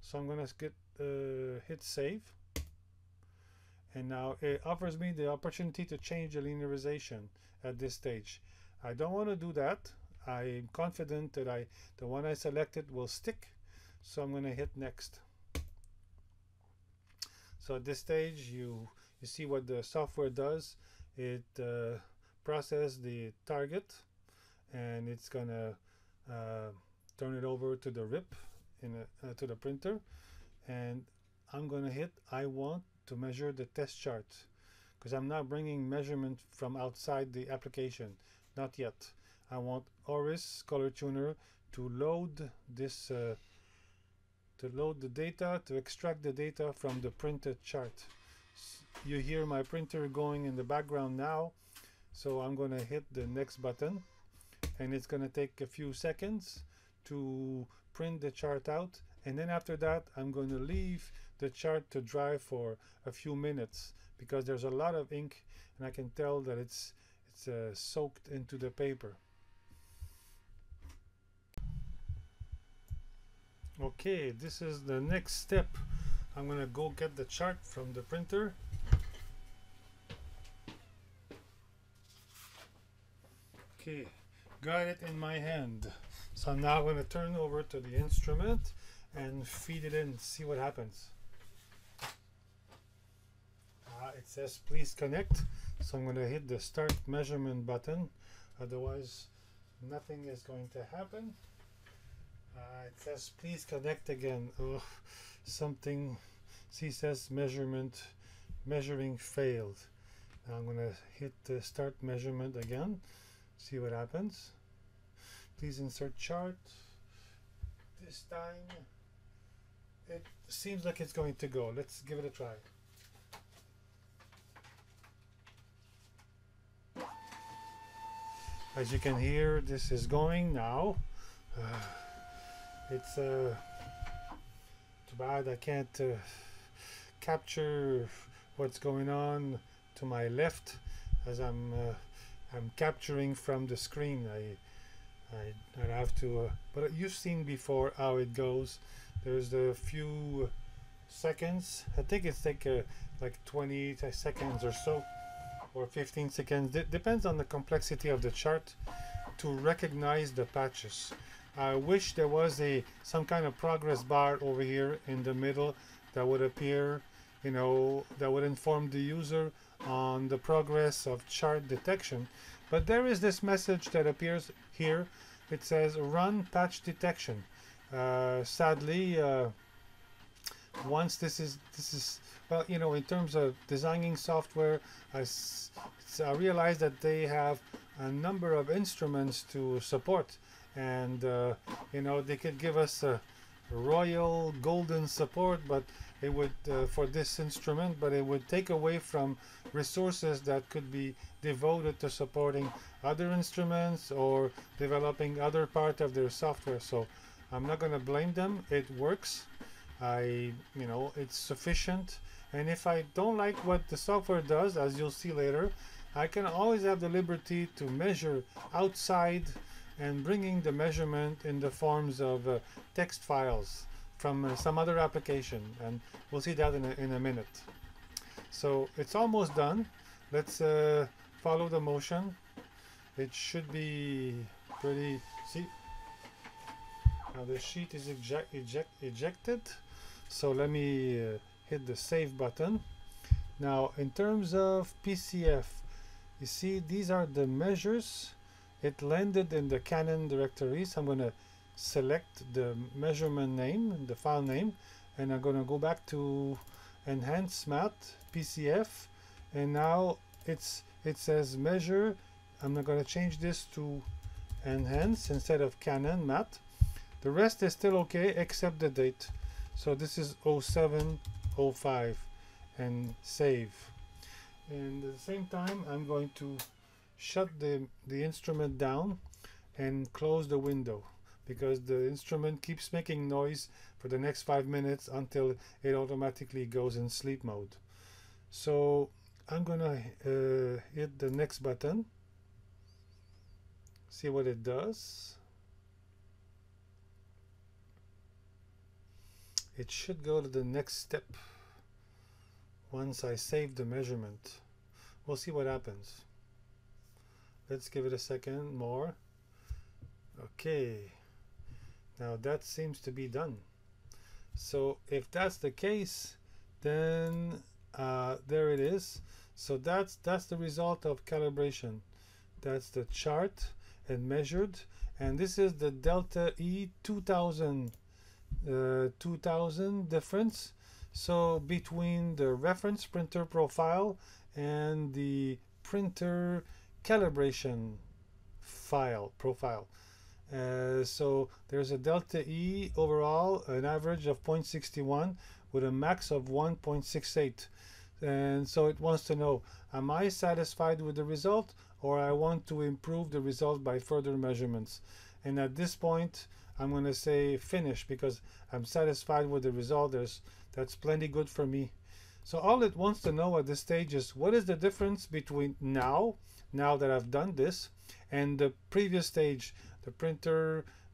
So I'm gonna hit save, and now it offers me the opportunity to change the linearization at this stage. I don't want to do that. I'm confident that the one I selected will stick, so I'm going to hit next. So at this stage, you see what the software does. It processes the target, and it's going to turn it over to the RIP to the printer, and I'm going to hit I want to measure the test chart, because I'm not bringing measurement from outside the application. Not yet. I want Oris Color Tuner to load this, to extract the data from the printed chart. You hear my printer going in the background now, so I'm going to hit the next button, and it's going to take a few seconds to print the chart out, and then after that I'm going to leave the chart to dry for a few minutes, because there's a lot of ink, and I can tell that it's soaked into the paper. Okay, this is the next step. I'm gonna go get the chart from the printer. Okay, got it in my hand. So now I'm gonna turn over to the instrument and feed it in, see what happens. It says please connect, so I'm going to hit the start measurement button, otherwise nothing is going to happen. It says please connect again. Ugh, something. See, says measuring failed. Now I'm going to hit the start measurement again, see what happens. Please insert chart. This time it seems like it's going to go. Let's give it a try. As you can hear, this is going now. It's too bad I can't capture what's going on to my left as I'm I'm capturing from the screen. I have to, but you've seen before how it goes. There's the few seconds. I think it's like 20 seconds or so, or 15 seconds. It depends on the complexity of the chart to recognize the patches. I wish there was some kind of progress bar over here in the middle that would appear, you know, that would inform the user on the progress of chart detection. But there is this message that appears here. It says run patch detection. Sadly, once this is, well, you know, in terms of designing software, I realized that they have a number of instruments to support, and you know, they could give us a royal golden support, but it would for this instrument, but it would take away from resources that could be devoted to supporting other instruments or developing other part of their software. So I'm not going to blame them. It works. You know, it's sufficient. And if I don't like what the software does, as you'll see later, I can always have the liberty to measure outside and bringing the measurement in the forms of text files from some other application, and we'll see that in a minute. So it's almost done. Let's follow the motion. It should be pretty, see, now the sheet is ejected. So let me hit the save button. Now in terms of PCF, you see these are the measures. It landed in the Canon directory, so I'm going to select the measurement name, the file name, and I'm going to go back to Enhanced Matte PCF, and now it says measure. I'm going to change this to Enhance instead of Canon Matte. The rest is still okay except the date. So this is 0705, and save. And at the same time, I'm going to shut the instrument down and close the window, because the instrument keeps making noise for the next 5 minutes until it automatically goes in sleep mode. So I'm gonna hit the next button, see what it does. It should go to the next step once I save the measurement. We'll see what happens. Let's give it a second more. Okay, now that seems to be done. So if that's the case, then there it is. So that's the result of calibration. That's the chart and measured, and this is the delta E 2000 difference, so between the reference printer profile and the printer calibration file profile. So there's a delta E overall, an average of 0.61 with a max of 1.68. And so it wants to know, am I satisfied with the result, or I want to improve the result by further measurements? And at this point, I'm going to say finish, because I'm satisfied with the result. That's plenty good for me. So all it wants to know at this stage is, what is the difference between now that I've done this, and the previous stage, the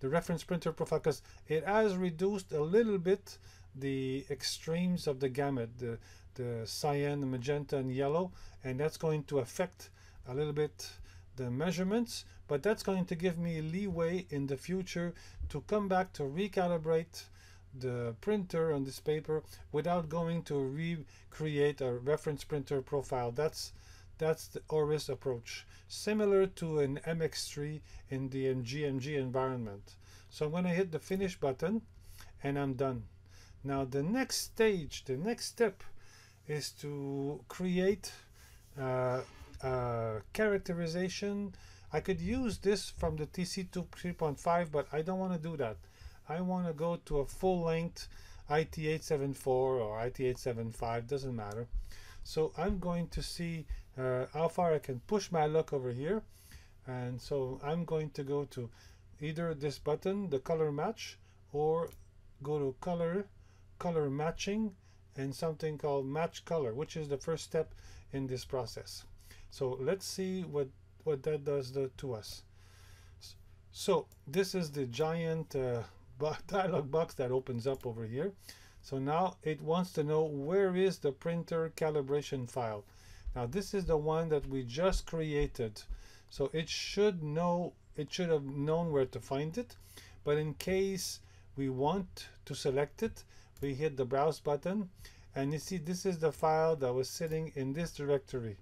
reference printer profile, because it has reduced a little bit the extremes of the gamut, the cyan, magenta, and yellow, and that's going to affect a little bit the measurements, but that's going to give me leeway in the future to come back to recalibrate the printer on this paper without going to recreate a reference printer profile. That's the Oris approach, similar to an MX3 in the GMG environment. So I'm going to hit the finish button, and I'm done. Now the next stage, the next step, is to create characterization. I could use this from the TC3.5, but I don't want to do that. I want to go to a full-length IT874 or IT875, doesn't matter. So I'm going to see how far I can push my luck over here, and so I'm going to go to either this button, the color match, or go to color matching, and something called match color, which is the first step in this process. So let's see what what that does to us. So this is the giant dialog box that opens up over here. So now it wants to know where is the printer calibration file. Now this is the one that we just created. So it should know, it should have known where to find it. But in case we want to select it, we hit the browse button, and you see this is the file that was sitting in this directory,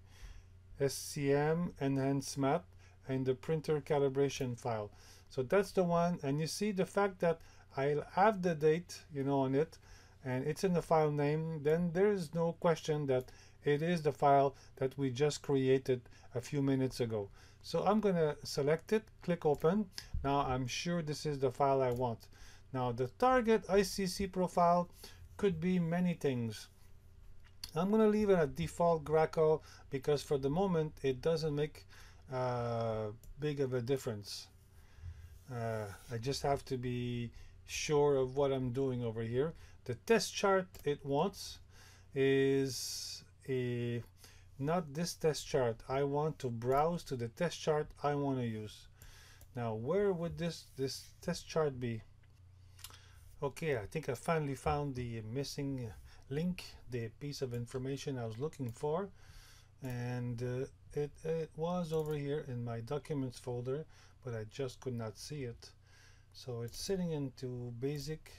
SCM Enhanced Matte, and the printer calibration file. So that's the one, and you see the fact that I'll have the date, you know, on it, and it's in the file name, then there is no question that it is the file that we just created a few minutes ago. So I'm gonna select it, click open. Now I'm sure this is the file I want. Now the target ICC profile could be many things. I'm gonna leave it at default Gracol because for the moment it doesn't make big of a difference. I just have to be sure of what I'm doing over here. The test chart it wants is a not this test chart. I want to browse to the test chart I want to use. Now where would this test chart be? Okay, I think I finally found the missing link, the piece of information I was looking for, and it was over here in my documents folder, but I just could not see it. So it's sitting into basic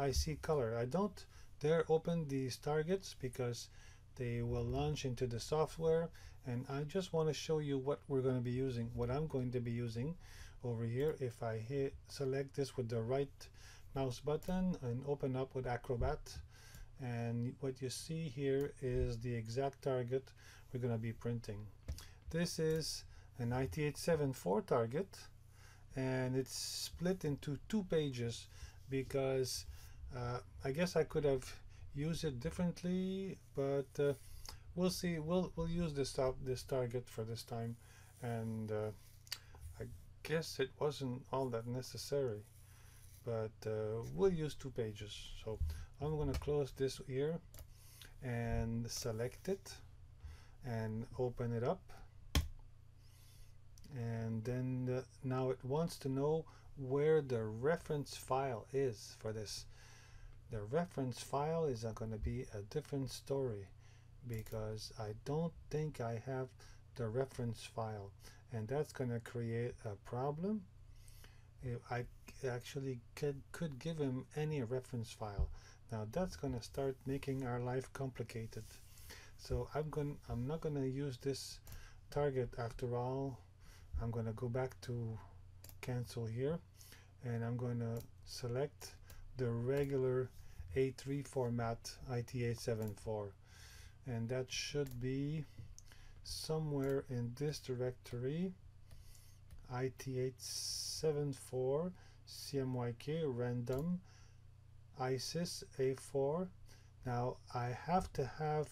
IC Color. I don't dare open these targets because they will launch into the software, and I just want to show you what we're going to be using, what I'm going to be using over here. If I hit select this with the right mouse button and open up with Acrobat, and what you see here is the exact target we're going to be printing. This is an IT874 target, and it's split into two pages because I guess I could have used it differently, but we'll see. We'll use this target for this time, and I guess it wasn't all that necessary, but we'll use two pages. So I'm going to close this here and select it and open it up, and then now it wants to know where the reference file is for this. The reference file is going to be a different story because I don't think I have the reference file, and that's going to create a problem. If I actually could give him any reference file. Now that's going to start making our life complicated. So I'm not going to use this target after all. I'm going to go back to cancel here, and I'm going to select the regular A3 format IT874, and that should be somewhere in this directory, IT874 CMYK random ISIS A4. Now I have to have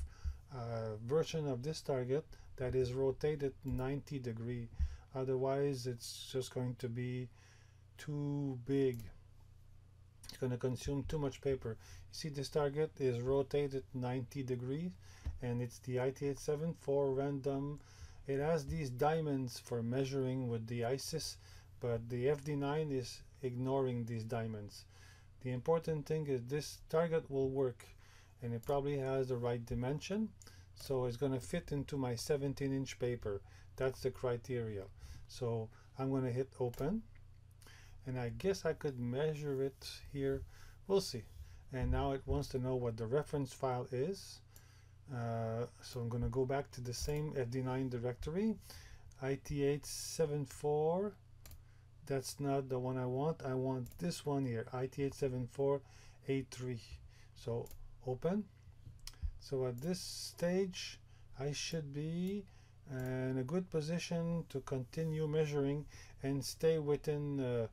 a version of this target that is rotated 90 degrees, otherwise it's just going to be too big. It's going to consume too much paper. You see this target is rotated 90 degrees, and it's the IT874 random. It has these diamonds for measuring with the ISIS, but the FD9 is ignoring these diamonds. The important thing is this target will work, and it probably has the right dimension, so it's going to fit into my 17-inch paper. That's the criteria. So I'm going to hit open, and I guess I could measure it here. We'll see. And now it wants to know what the reference file is. So I'm going to go back to the same FD9 directory, IT874. That's not the one I want. I want this one here, IT874 A3. So open. So at this stage, I should be in a good position to continue measuring and stay within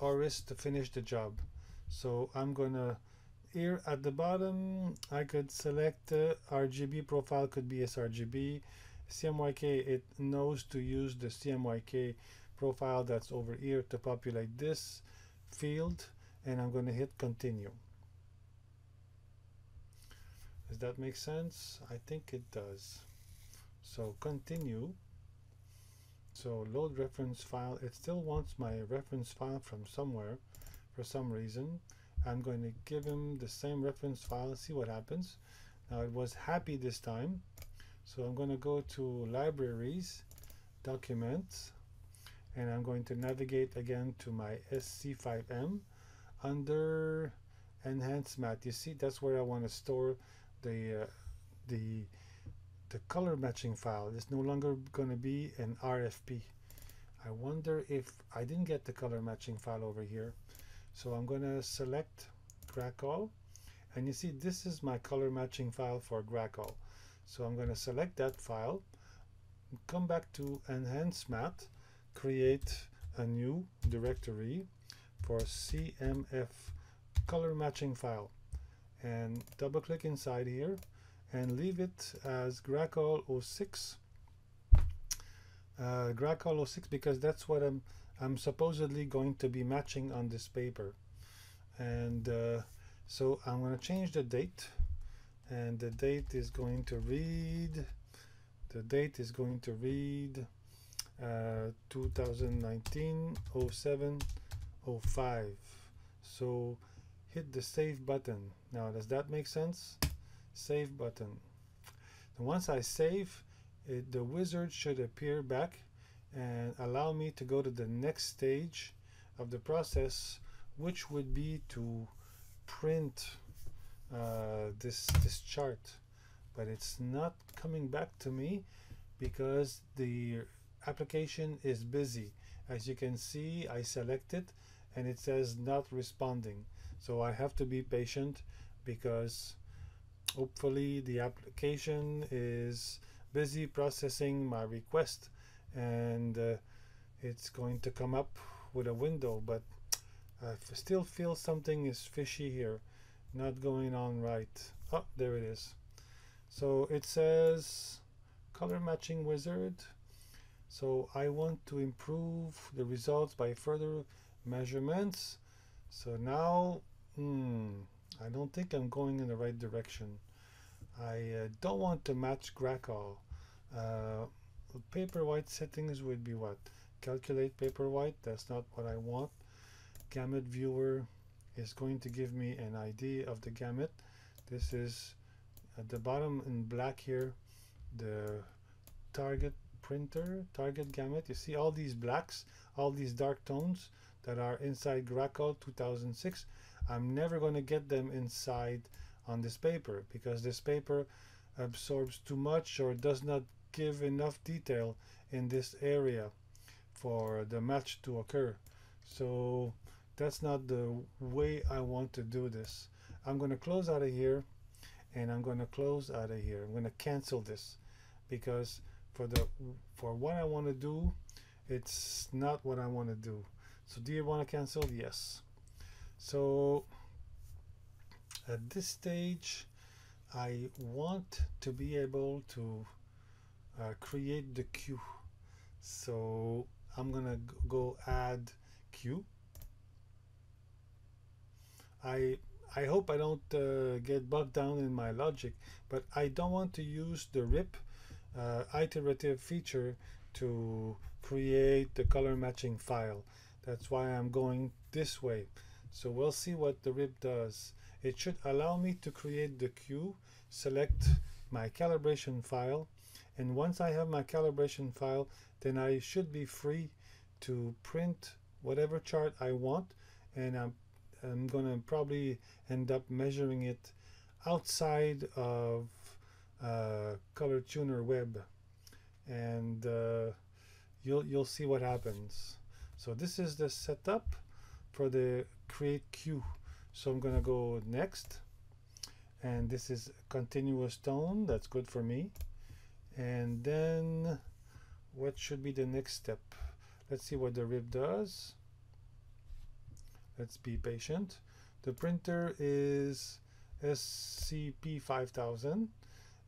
Oris to finish the job. So I'm gonna, here at the bottom, I could select RGB profile, could be sRGB. CMYK, it knows to use the CMYK profile that's over here to populate this field, and I'm going to hit continue. Does that make sense? I think it does. So continue. So load reference file. It still wants my reference file from somewhere for some reason. I'm going to give him the same reference file, see what happens. Now it was happy this time. So I'm going to go to libraries, documents, and I'm going to navigate again to my SC5M under Enhanced Matte. You see, that's where I want to store the color matching file. It's no longer going to be an RFP. I wonder if I didn't get the color matching file over here. So I'm going to select Gracol, and you see this is my color matching file for Gracol. So I'm going to select that file, come back to Enhanced Matte, create a new directory for CMF color matching file, and double click inside here and leave it as Gracol 06. Gracol 06 because that's what I'm supposedly going to be matching on this paper. And so I'm going to change the date, and the date is going to read 2019-07-05. So hit the save button. Now does that make sense? Save button. And once I save it, the wizard should appear back and allow me to go to the next stage of the process, which would be to print this chart. But it's not coming back to me because the application is busy. As you can see, I select it and it says not responding. So I have to be patient because hopefully the application is busy processing my request, and it's going to come up with a window. But I still feel something is fishy here, not going on right. Oh, there it is. So it says color matching wizard. So I want to improve the results by further measurements. So now I don't think I'm going in the right direction. I don't want to match Gracol. Paper white settings would be what? Calculate paper white. That's not what I want. Gamut viewer is going to give me an idea of the gamut. This is at the bottom in black here, the target printer, target gamut. You see all these blacks, all these dark tones that are inside Gracol 2006. I'm never going to get them inside on this paper because this paper absorbs too much or does not give enough detail in this area for the match to occur. So that's not the way I want to do this. I'm going to close out of here, and I'm going to close out of here. I'm going to cancel this because for what I want to do, it's not what I want to do. So do you want to cancel? Yes. So at this stage, I want to be able to create the queue. So I'm gonna go add queue. I hope I don't get bogged down in my logic, but I don't want to use the RIP iterative feature to create the color matching file. That's why I'm going this way. So we'll see what the RIP does. It should allow me to create the queue, select my calibration file, and once I have my calibration file, then I should be free to print whatever chart I want, and I'm gonna probably end up measuring it outside of Color Tuner web, and you'll see what happens. So this is the setup for the create queue. So I'm gonna go next, and this is continuous tone. That's good for me. And then what should be the next step? Let's see what the RIP does. Let's be patient. The printer is SCP5000, and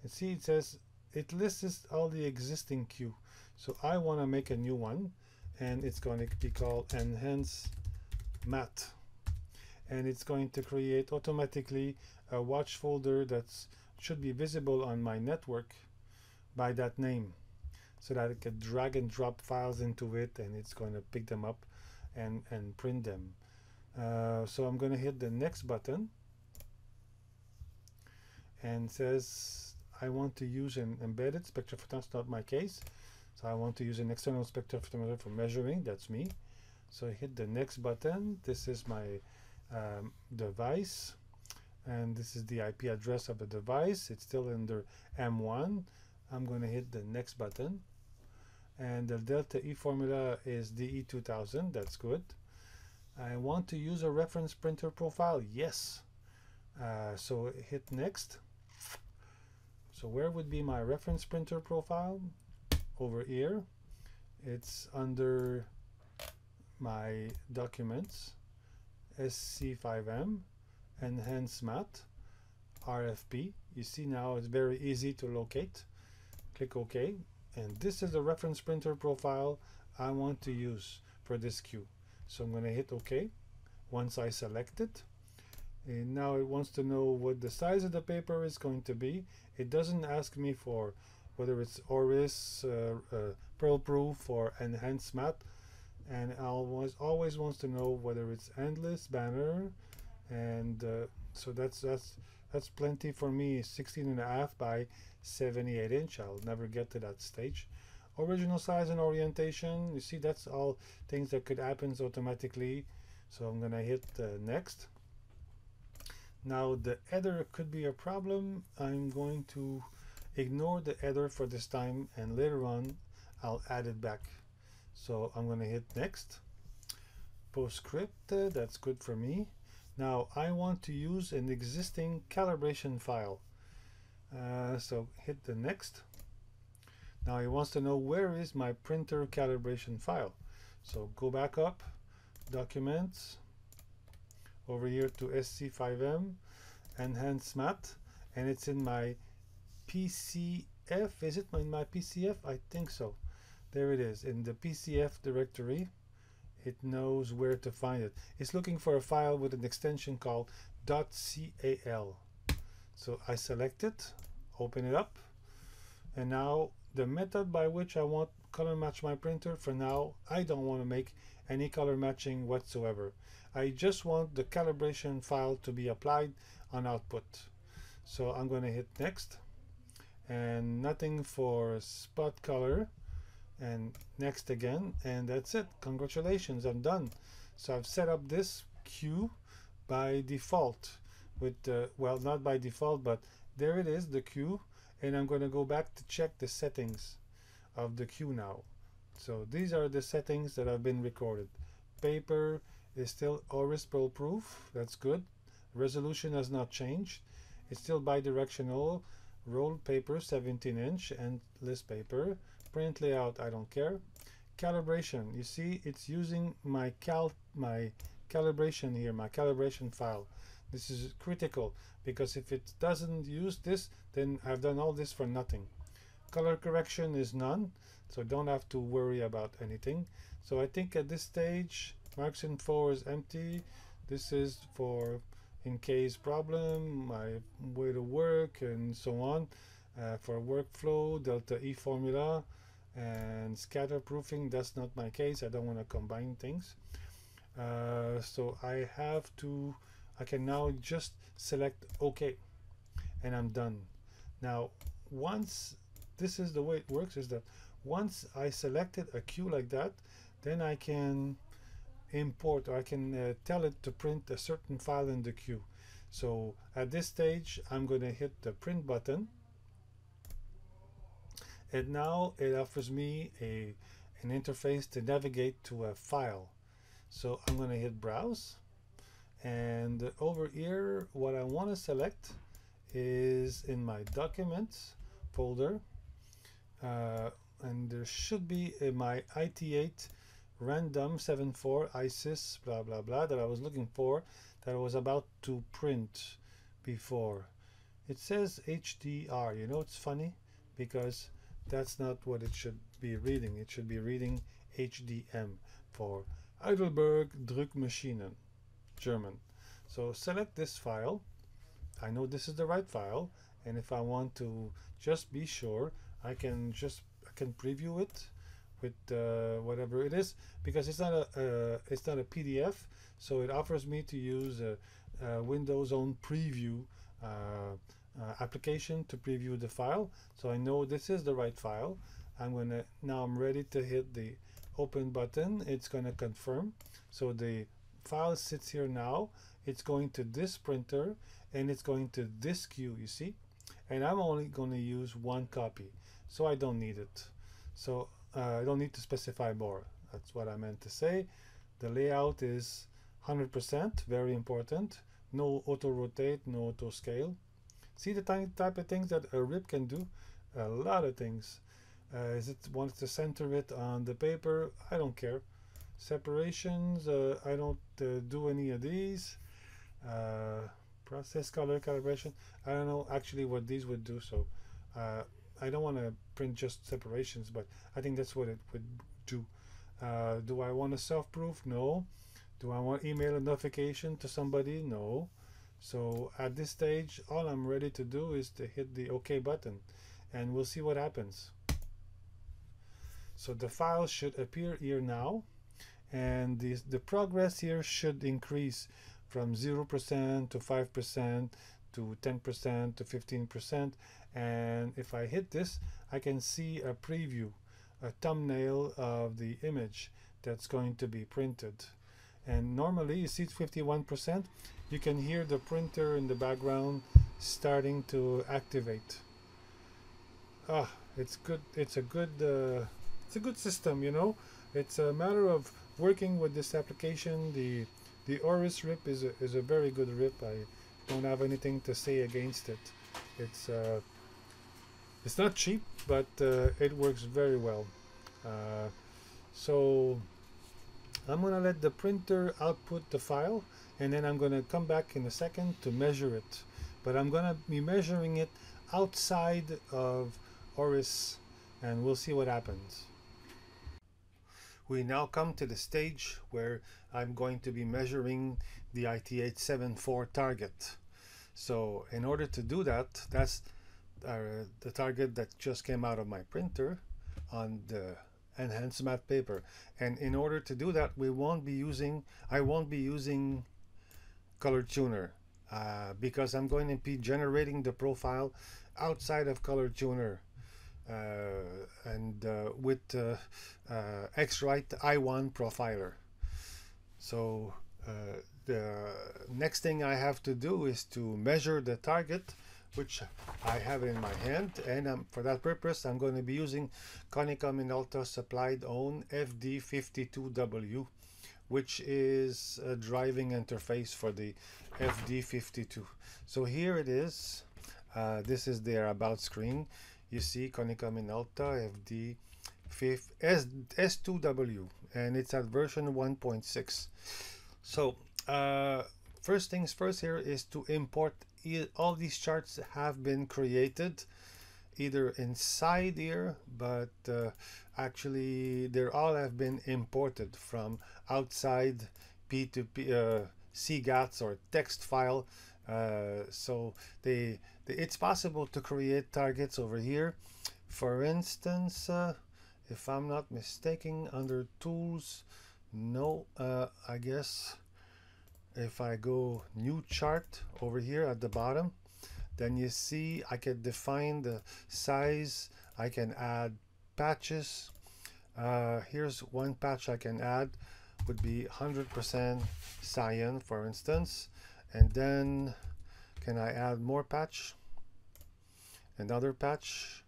see, it says it lists all the existing queue. So I want to make a new one, and it's going to be called Enhanced Matte. and it's going to create automatically a watch folder that should be visible on my network by that name, so that I can drag and drop files into it, and it's going to pick them up and print them. So I'm going to hit the next button, and says I want to use an embedded spectrophotometer. That's not my case, so I want to use an external spectrophotometer for measuring. That's me. So I hit the next button. This is my device, and this is the IP address of the device. It's still under M1. I'm going to hit the next button, and the delta E formula is DE2000. That's good. I want to use a reference printer profile. Yes. So hit next. So where would be my reference printer profile? Over here. It's under my documents, SC5M, Enhanced Matte, RFP. You see now it's very easy to locate. Click OK, and this is the reference printer profile I want to use for this queue. So I'm going to hit OK once I select it. And now it wants to know what the size of the paper is going to be. It doesn't ask me for whether it's Oris, Pearl Proof, or Enhanced Matte. And always wants to know whether it's endless, banner, and so that's plenty for me. 16.5 by 78 inch. I'll never get to that stage. Original size and orientation. You see, that's all things that could happen automatically. So I'm gonna hit next. Now the header could be a problem. I'm going to ignore the header for this time, and later on I'll add it back. So I'm going to hit next. Postscript, that's good for me. Now I want to use an existing calibration file. So hit the next. Now it wants to know where is my printer calibration file. So go back up, documents, over here to SC5M, Enhanced Matte, and it's in my PCF. Is it in my PCF? I think so. There it is, in the PCF directory. It knows where to find it. It's looking for a file with an extension called .cal. So I select it, open it up, and now the method by which I want color match my printer, for now I don't want to make any color matching whatsoever. I just want the calibration file to be applied on output. So I'm going to hit next, and nothing for spot color, and next again, and that's it. Congratulations, I'm done. So I've set up this queue by default with well, not by default, but there it is, the queue, and I'm going to go back to check the settings of the queue now. So these are the settings that have been recorded. Paper is still Oris Pearl Proof, that's good. Resolution has not changed. It's still bidirectional. Roll paper 17 inch and list paper. Print layout, I don't care. Calibration, you see, it's using my calibration here, my calibration file. This is critical, because if it doesn't use this, then I've done all this for nothing. Color correction is none, so don't have to worry about anything. So I think at this stage, Marks in 4 is empty. This is for in case problem, my way to work, and so on. For workflow, delta E formula, and scatterproofing. That's not my case. I don't want to combine things. So I have to, I can now just select OK, and I'm done. Now, once this is the way it works, is that once I selected a queue like that, then I can import, or I can tell it to print a certain file in the queue. So at this stage, I'm going to hit the print button. And now it offers me an interface to navigate to a file. So I'm going to hit browse, and over here what I want to select is in my documents folder, and there should be in my IT874 ISIS blah blah blah that I was looking for, that I was about to print before. It says HDR, you know, it's funny because that's not what it should be reading. It should be reading HDM for Heidelberg Druckmaschinen, German. So select this file. I know this is the right file, and if I want to just be sure, I can preview it with whatever it is, because it's not a PDF, so it offers me to use a Windows own preview application to preview the file. So I know this is the right file. Now I'm ready to hit the open button. It's going to confirm. So the file sits here now. It's going to this printer and it's going to this queue, you see, and I'm only going to use one copy, so I don't need it. So I don't need to specify more. That's what I meant to say. The layout is 100%, very important. No auto rotate, no auto scale. See the type of things that a RIP can do? A lot of things. Is it wants to center it on the paper? I don't care. Separations, I don't do any of these. Process color calibration, I don't know actually what these would do, so I don't want to print just separations, but I think that's what it would do. Do I want a self-proof? No. Do I want email notification to somebody? No. So at this stage, all I'm ready to do is to hit the OK button, and we'll see what happens. So the file should appear here now, and the progress here should increase from 0% to 5% to 10% to 15%. And if I hit this, I can see a preview, a thumbnail of the image that's going to be printed. And normally you see it's 51%. You can hear the printer in the background starting to activate. Ah, it's good. It's a good system, you know. It's a matter of working with this application. The Oris RIP is a very good RIP. I don't have anything to say against it. It's not cheap, but it works very well. So I'm going to let the printer output the file, and then I'm going to come back in a second to measure it. But I'm going to be measuring it outside of Oris, and we'll see what happens. We now come to the stage where I'm going to be measuring the IT874 target. So in order to do that, that's the target that just came out of my printer on the Enhanced Matte Paper. And in order to do that, I won't be using Color Tuner because I'm going to be generating the profile outside of Color Tuner. With X-Rite i1Profiler. So the next thing I have to do is to measure the target, which I have in my hand, and for that purpose I'm going to be using Konica Minolta supplied own FD52W, which is a driving interface for the FD52. So here it is. This is their about screen. You see Konica Minolta FD S2W, and it's at version 1.6. So first things first here is to import. All these charts have been created either inside here, but actually they're all have been imported from outside P2P CGATS or text file. So it's possible to create targets over here. For instance, if I'm not mistaken, under tools, no, I guess if I go new chart over here at the bottom, then you see I can define the size. I can add patches. Here's one patch I can add, would be 100% cyan, for instance. And then can I add more patch? Another patch,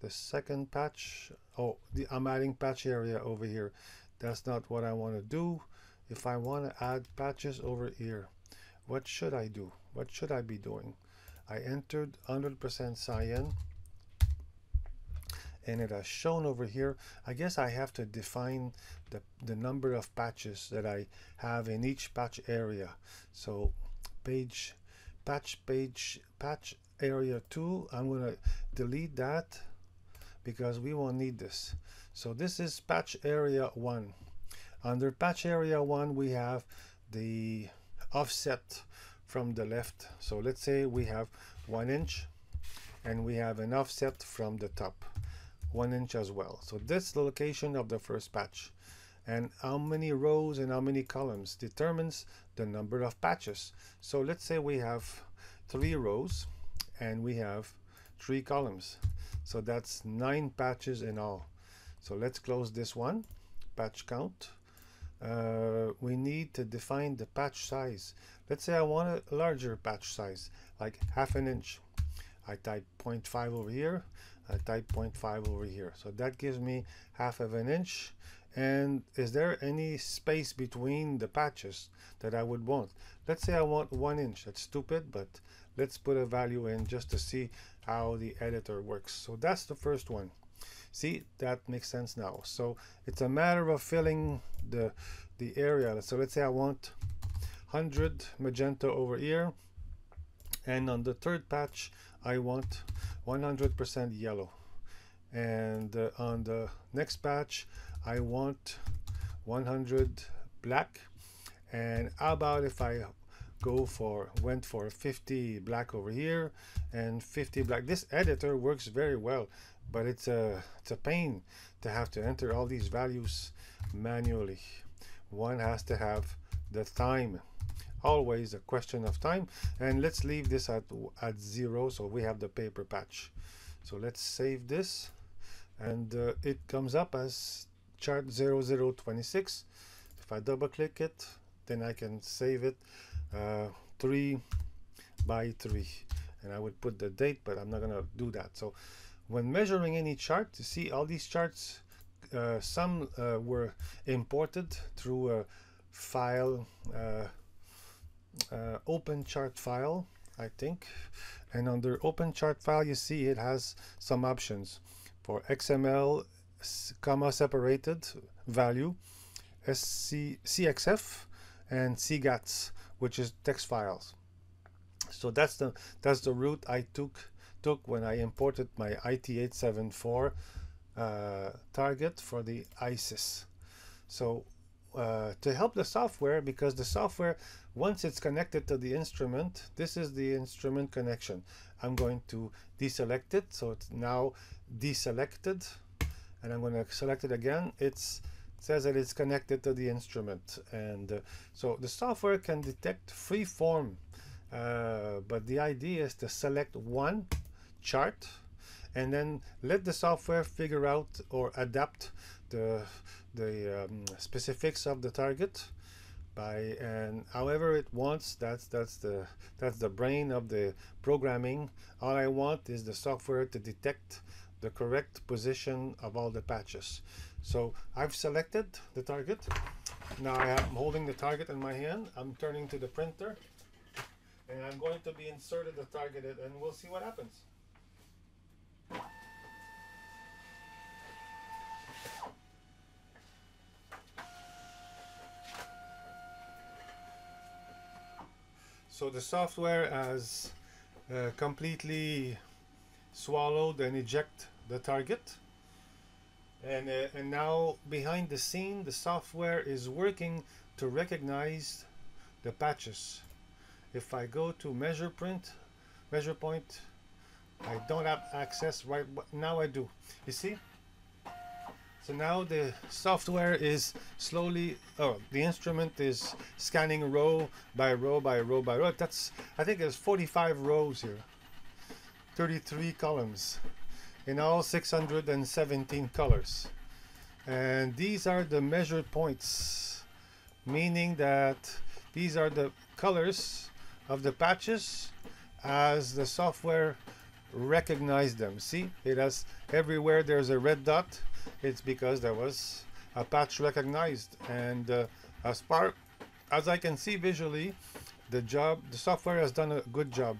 the second patch. Oh, I'm adding patch area over here. That's not what I want to do. If I want to add patches over here, what should I do? What should I be doing? I entered 100% cyan, and it has shown over here. I guess I have to define the number of patches that I have in each patch area. So patch area 2, I'm going to delete that because we won't need this. So this is patch area 1. Under patch area 1 we have the offset from the left. So let's say we have 1 inch and we have an offset from the top, 1 inch as well. So that's the location of the first patch. And how many rows and how many columns determines the number of patches. So let's say we have 3 rows and we have 3 columns. So that's 9 patches in all. So let's close this one, patch count. We need to define the patch size. Let's say I want a larger patch size, like half an inch. I type 0.5 over here, I type 0.5 over here. So that gives me half of an inch. And is there any space between the patches that I would want? Let's say I want 1 inch. That's stupid, but let's put a value in just to see how the editor works. So that's the first one. See, that makes sense now. So it's a matter of filling the area. So let's say I want 100 magenta over here, and on the third patch I want 100% yellow, and on the next patch I want 100 black. And how about if I went for 50 black over here and 50 black? This editor works very well, but it's a pain to have to enter all these values manually. One has to have the time, always a question of time. And let's leave this at 0, so we have the paper patch. So let's save this, and it comes up as chart 0026. If I double click it, then I can save it 3 by 3, and I would put the date, but I'm not gonna do that. So when measuring any chart, you see all these charts, some were imported through a file, open chart file, I think. And under open chart file, you see it has some options for XML, comma separated value, CXF, and CGATS, which is text files. So that's the route I took when I imported my IT874 target for the ISIS. So to help the software, because the software, once it's connected to the instrument, this is the instrument connection. I'm going to deselect it, so it's now deselected, and I'm going to select it again. It says that it's connected to the instrument, and so the software can detect free form, but the idea is to select one chart and then let the software figure out or adapt the specifics of the target by and however it wants. That's the brain of the programming. All I want is the software to detect the correct position of all the patches. So I've selected the target. Now I am holding the target in my hand. I'm turning to the printer, and I'm going to be inserted the target, and we'll see what happens. So the software has completely swallowed and ejected the target, and now behind the scene the software is working to recognize the patches. If I go to measure point, I don't have access right now. I do. You see, so now the software is slowly, the instrument is scanning row by row by row by row. That's, I think there's 45 rows here, 33 columns in all, 617 colors, and these are the measured points, meaning that these are the colors of the patches as the software recognized them. See, it has, everywhere there's a red dot, it's because there was a patch recognized. And as far as I can see visually, the software has done a good job.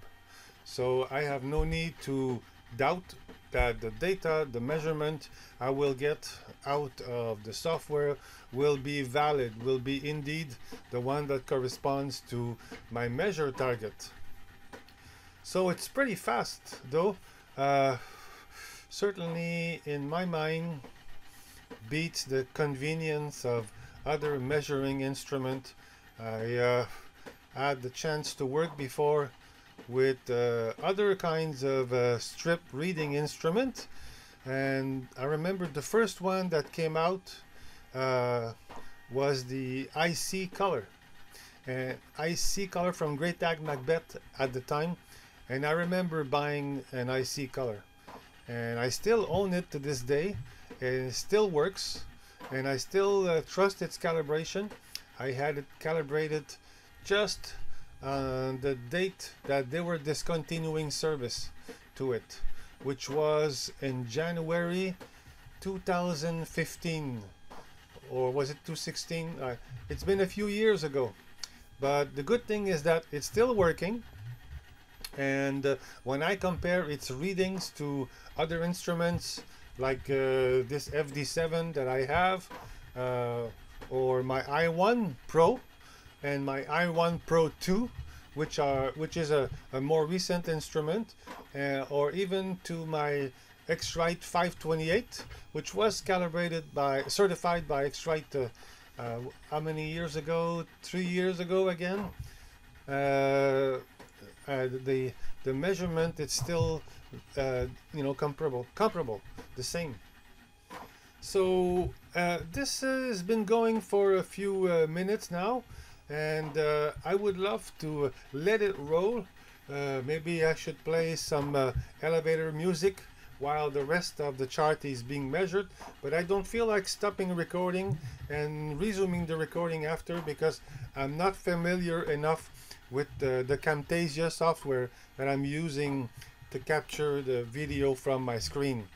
So I have no need to doubt that the data, the measurement I will get out of the software will be valid, will be indeed the one that corresponds to my measure target. So it's pretty fast, though. Certainly, in my mind, beats the convenience of other measuring instrument. I I had the chance to work before with other kinds of strip reading instrument, and I remember the first one that came out was the IC Color. IC Color from Great Ag Macbeth at the time, and I remember buying an IC Color, and I still own it to this day, and it still works, and I still trust its calibration. I had it calibrated just on the date that they were discontinuing service to it, which was in January 2015, or was it 2016? It's been a few years ago. But the good thing is that it's still working, and when I compare its readings to other instruments like this FD7 that I have, or my i1 Pro and my i1 Pro 2, which is a more recent instrument, or even to my X-Rite 528, which was calibrated by, certified by X-Rite how many years ago? 3 years ago again. The measurement, it's still you know, comparable, the same. So this has been going for a few minutes now, and I would love to let it roll. Maybe I should play some elevator music while the rest of the chart is being measured, but I don't feel like stopping recording and resuming the recording after, because I'm not familiar enough with the Camtasia software that I'm using to capture the video from my screen.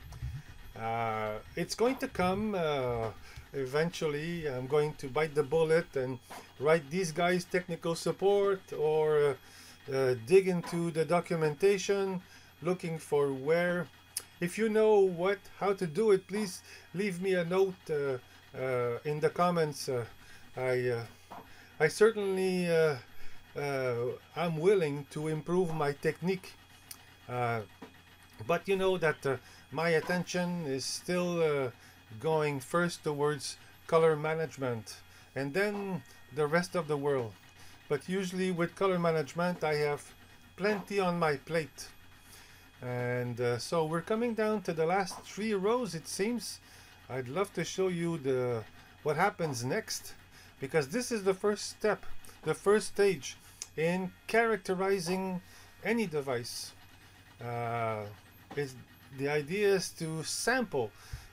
It's going to come eventually. I'm going to bite the bullet and write these guys technical support, or dig into the documentation looking for where. If you know how to do it, please leave me a note in the comments. I certainly am willing to improve my technique, but you know that my attention is still going first towards color management and then the rest of the world. But usually with color management I have plenty on my plate. And so we're coming down to the last three rows, it seems. I'd love to show you what happens next, because this is the first step, the first stage in characterizing any device. The idea is to sample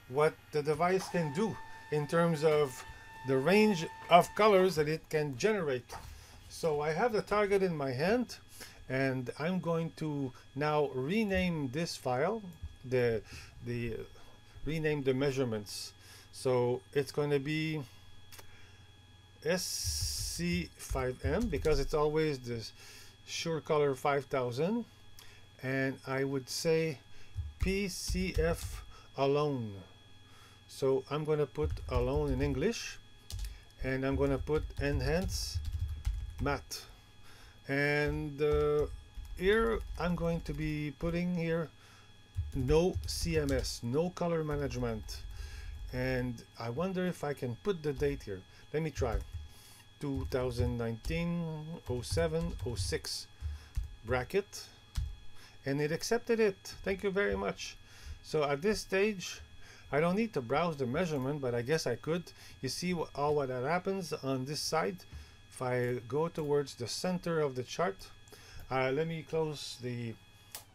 what the device can do in terms of the range of colors that it can generate. So I have the target in my hand, and I'm going to now rename this file, rename the measurements. So it's going to be SC5M, because it's always this SureColor 5000, and I would say PCF alone. So I'm going to put alone in English, and I'm going to put Enhanced Matte. And here I'm going to be putting here no CMS, no color management. And I wonder if I can put the date here. Let me try. 2019-07-06 bracket. And it accepted it. Thank you very much. So at this stage, I don't need to browse the measurement, but I guess I could. You see all what that happens on this side. If I go towards the center of the chart, let me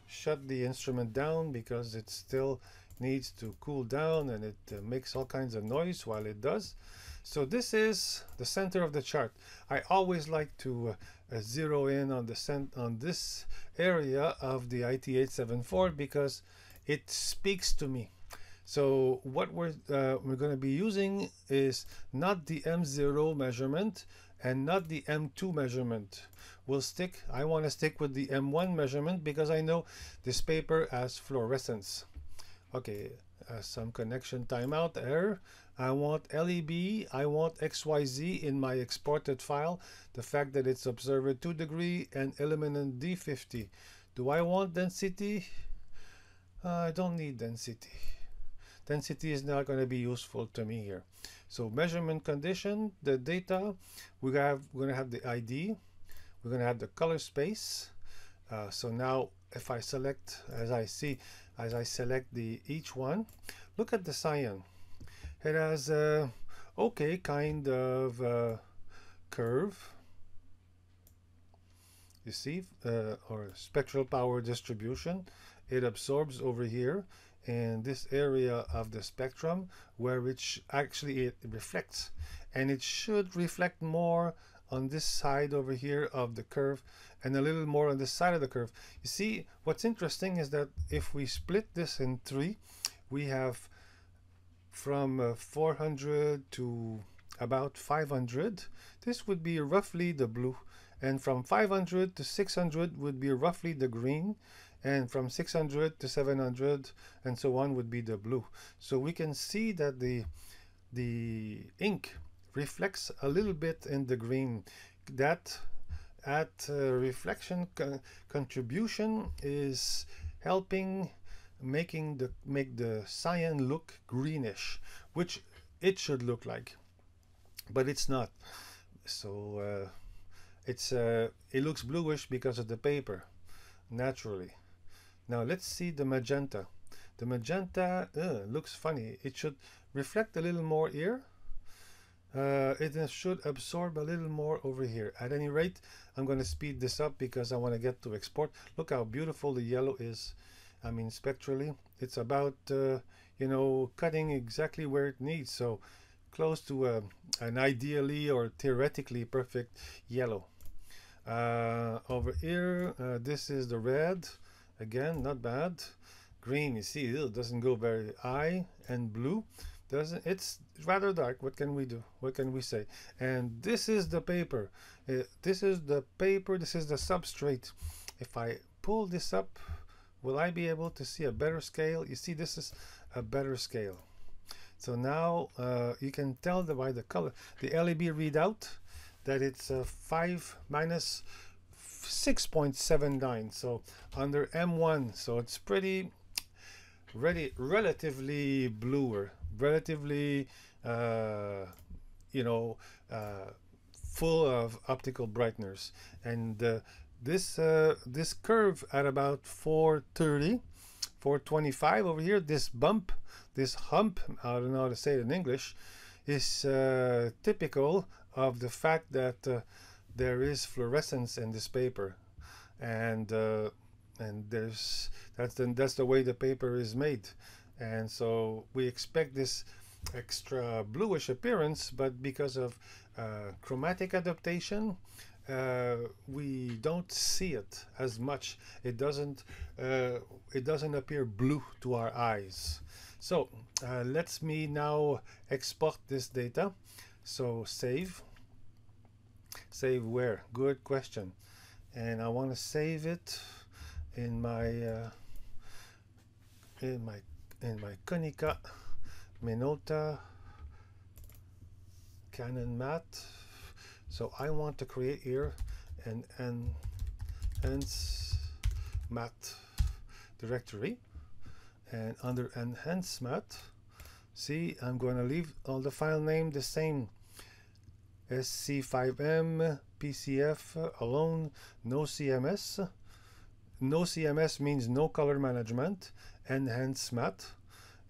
shut the instrument down, because it still needs to cool down, and it makes all kinds of noise while it does. So this is the center of the chart. I always like to zero in on this area of the IT874, because it speaks to me. So what we're going to be using is not the M0 measurement and not the M2 measurement. I want to stick with the M1 measurement, because I know this paper has fluorescence. Okay, some connection timeout error. I want LAB, I want XYZ in my exported file, the fact that it's observer 2 degree and element D50. Do I want density? I don't need density. Density is not going to be useful to me here. So measurement condition, the data, we're going to have the ID, we're going to have the color space. So now if I select, as I select each one, look at the cyan. It has a okay kind of curve, you see, or spectral power distribution. It absorbs over here in this area of the spectrum where it reflects, and it should reflect more on this side over here of the curve and a little more on this side of the curve. You see, what's interesting is that if we split this in three, we have from 400 to about 500. This would be roughly the blue, and from 500 to 600 would be roughly the green, and from 600 to 700 and so on would be the blue. So we can see that the ink reflects a little bit in the green. That reflection contribution is helping make the cyan look greenish, which it should look like, but it's not. So it looks bluish because of the paper naturally. Now let's see the magenta. The magenta looks funny. It should reflect a little more here. It should absorb a little more over here. At any rate, I'm going to speed this up because I want to get to export. Look how beautiful the yellow is. I mean, spectrally, it's about, you know, cutting exactly where it needs. So close to an ideally or theoretically perfect yellow. Over here, this is the red. Again, not bad. Green, you see, it doesn't go very high, and blue. It's rather dark. What can we do? What can we say? And this is the paper. This is the substrate. If I pull this up, will I be able to see a better scale? You see, this is a better scale. So now you can tell by the color, the LAB readout, that it's a 5 minus 6.79, so under M1. So it's pretty relatively bluer, relatively you know, full of optical brighteners. And this curve at about 430, 425 over here, this bump, this hump, I don't know how to say it in English, is typical of the fact that there is fluorescence in this paper, and that's the way the paper is made. And so we expect this extra bluish appearance, but because of chromatic adaptation, we don't see it as much. It doesn't appear blue to our eyes. So let me now export this data. So save. Save where? Good question. And I want to save it in my in my Konica Minolta Canon Matte. So I want to create here an Enhanced Matte directory, and under Enhanced Matte, see, I'm going to leave all the file name the same. SC5M PCF alone, no CMS. No CMS means no color management. Enhanced Matte.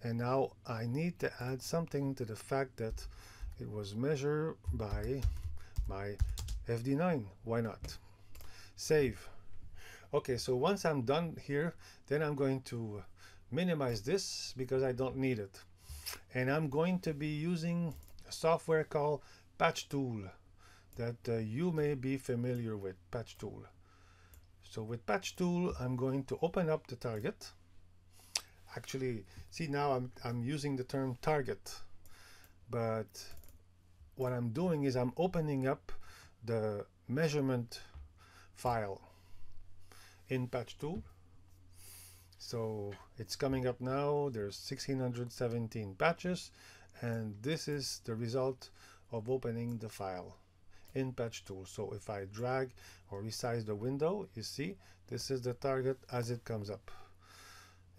And now I need to add something to the fact that it was measured by my FD9. Why not? Save. Okay, so once I'm done here, then I'm going to minimize this because I don't need it. And I'm going to be using a software called PatchTool that you may be familiar with. PatchTool. So with PatchTool, I'm going to open up the target. Actually, see, now I'm using the term target, but what I'm doing is I'm opening up the measurement file in PatchTool. So it's coming up now. There's 1617 patches, and this is the result of opening the file in PatchTool. So if I drag or resize the window, you see, this is the target as it comes up.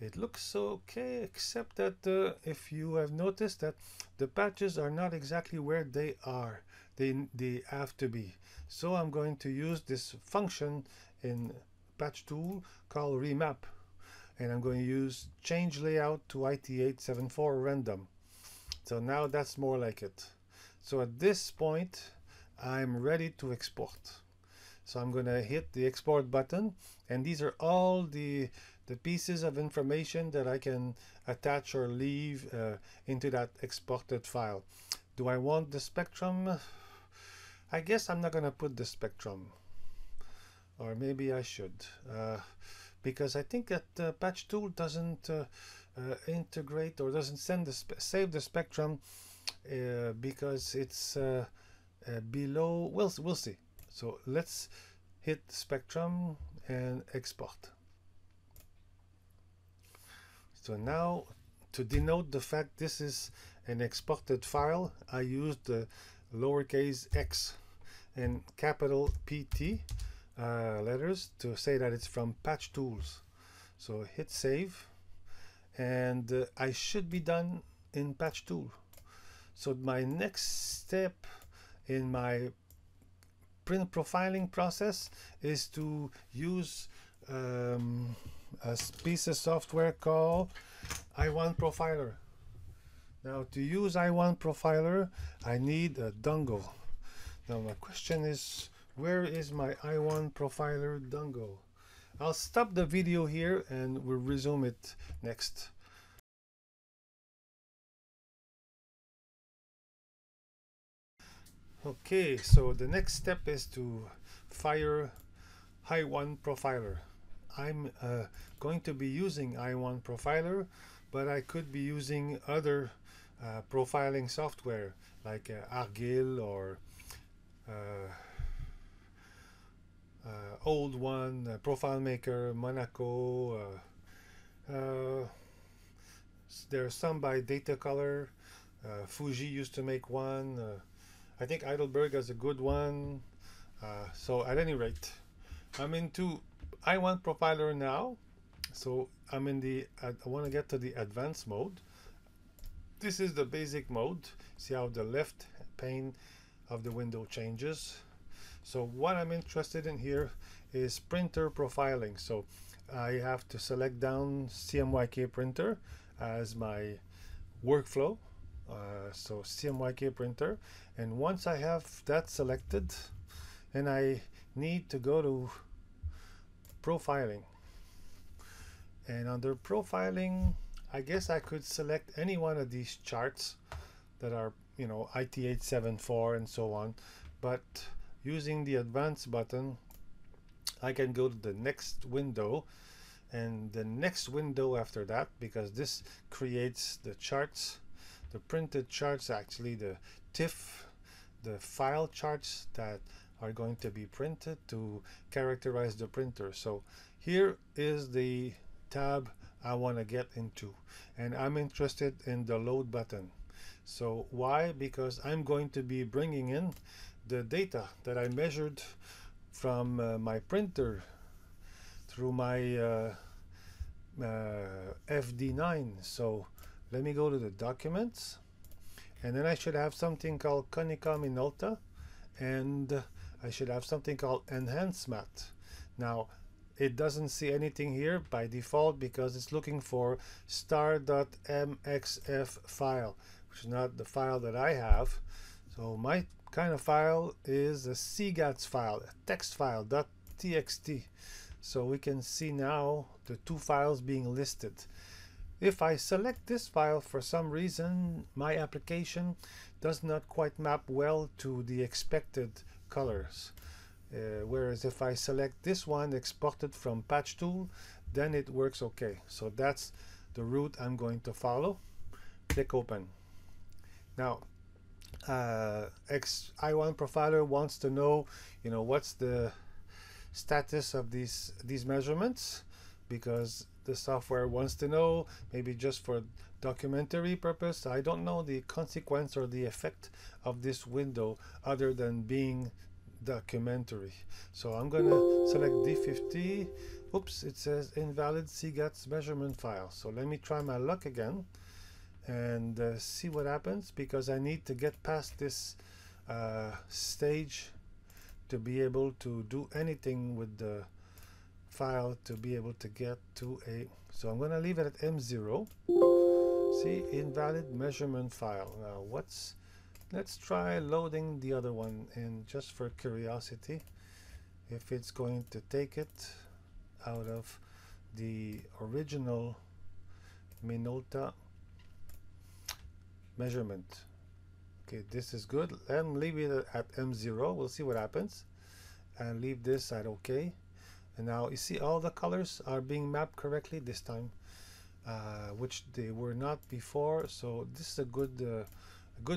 It looks okay, except that if you have noticed that the patches are not exactly where they are. they have to be. So I'm going to use this function in patch tool called remap, and I'm going to use change layout to IT874 random. So now that's more like it. So at this point I'm ready to export. So I'm going to hit the export button, and these are all the pieces of information that I can attach or leave into that exported file. Do I want the spectrum? I guess I'm not going to put the spectrum, or maybe I should, because I think that patch tool doesn't integrate or doesn't send the save the spectrum because it's below. We'll see. So let's hit spectrum and export. So now, to denote the fact this is an exported file, I used the lowercase x and capital PT letters to say that it's from patch tools. So hit save, and I should be done in patch tool. So my next step in my print profiling process is to use a piece of software called i1Profiler. Now, to use i1Profiler, I need a dongle. Now my question is, where is my i1Profiler dongle? I'll stop the video here and we'll resume it next. Okay, so the next step is to fire i1Profiler. I'm going to be using i1Profiler, but I could be using other profiling software like Argil or Old One, Profile Maker, Monaco. There are some by DataColor. Fuji used to make one. I think Heidelberg has a good one. So at any rate, I'm into i1Profiler now. So I'm in the, I want to get to the advanced mode. This is the basic mode. See how the left pane of the window changes. So what I'm interested in here is printer profiling. So I have to select down CMYK printer as my workflow. So CMYK printer, and once I have that selected, and I need to go to profiling, and under profiling I guess I could select any one of these charts that are, you know, IT874 and so on, but using the advanced button I can go to the next window and the next window after that, because this creates the charts. The printed charts, actually the TIFF, the file charts that are going to be printed to characterize the printer. So here is the tab I want to get into, and I'm interested in the load button. So why? Because I'm going to be bringing in the data that I measured from my printer through my FD9. So let me go to the documents, and then I should have something called Konica Minolta, and I should have something called Enhanced Matte. Now it doesn't see anything here by default because it's looking for star.mxf file, which is not the file that I have. So my kind of file is a CGATS file, a text file .txt. So we can see now the two files being listed. If I select this file, for some reason my application does not quite map well to the expected colors, whereas if I select this one exported from patch tool, then it works okay. So that's the route I'm going to follow. Click open. Now i1Profiler wants to know, you know, what's the status of these measurements, because the software wants to know, maybe just for documentary purpose. I don't know the consequence or the effect of this window other than being documentary. So I'm gonna select D50. Oops, it says invalid CGATS measurement file. So let me try my luck again and see what happens, because I need to get past this stage to be able to do anything with the file, to be able to get to a, so I'm going to leave it at M0. See, invalid measurement file. Now let's try loading the other one in just for curiosity, if it's going to take it out of the original Minolta measurement. Okay, this is good, and leave it at M0. We'll see what happens, and leave this at OK. And now you see all the colors are being mapped correctly this time, which they were not before. So this is a good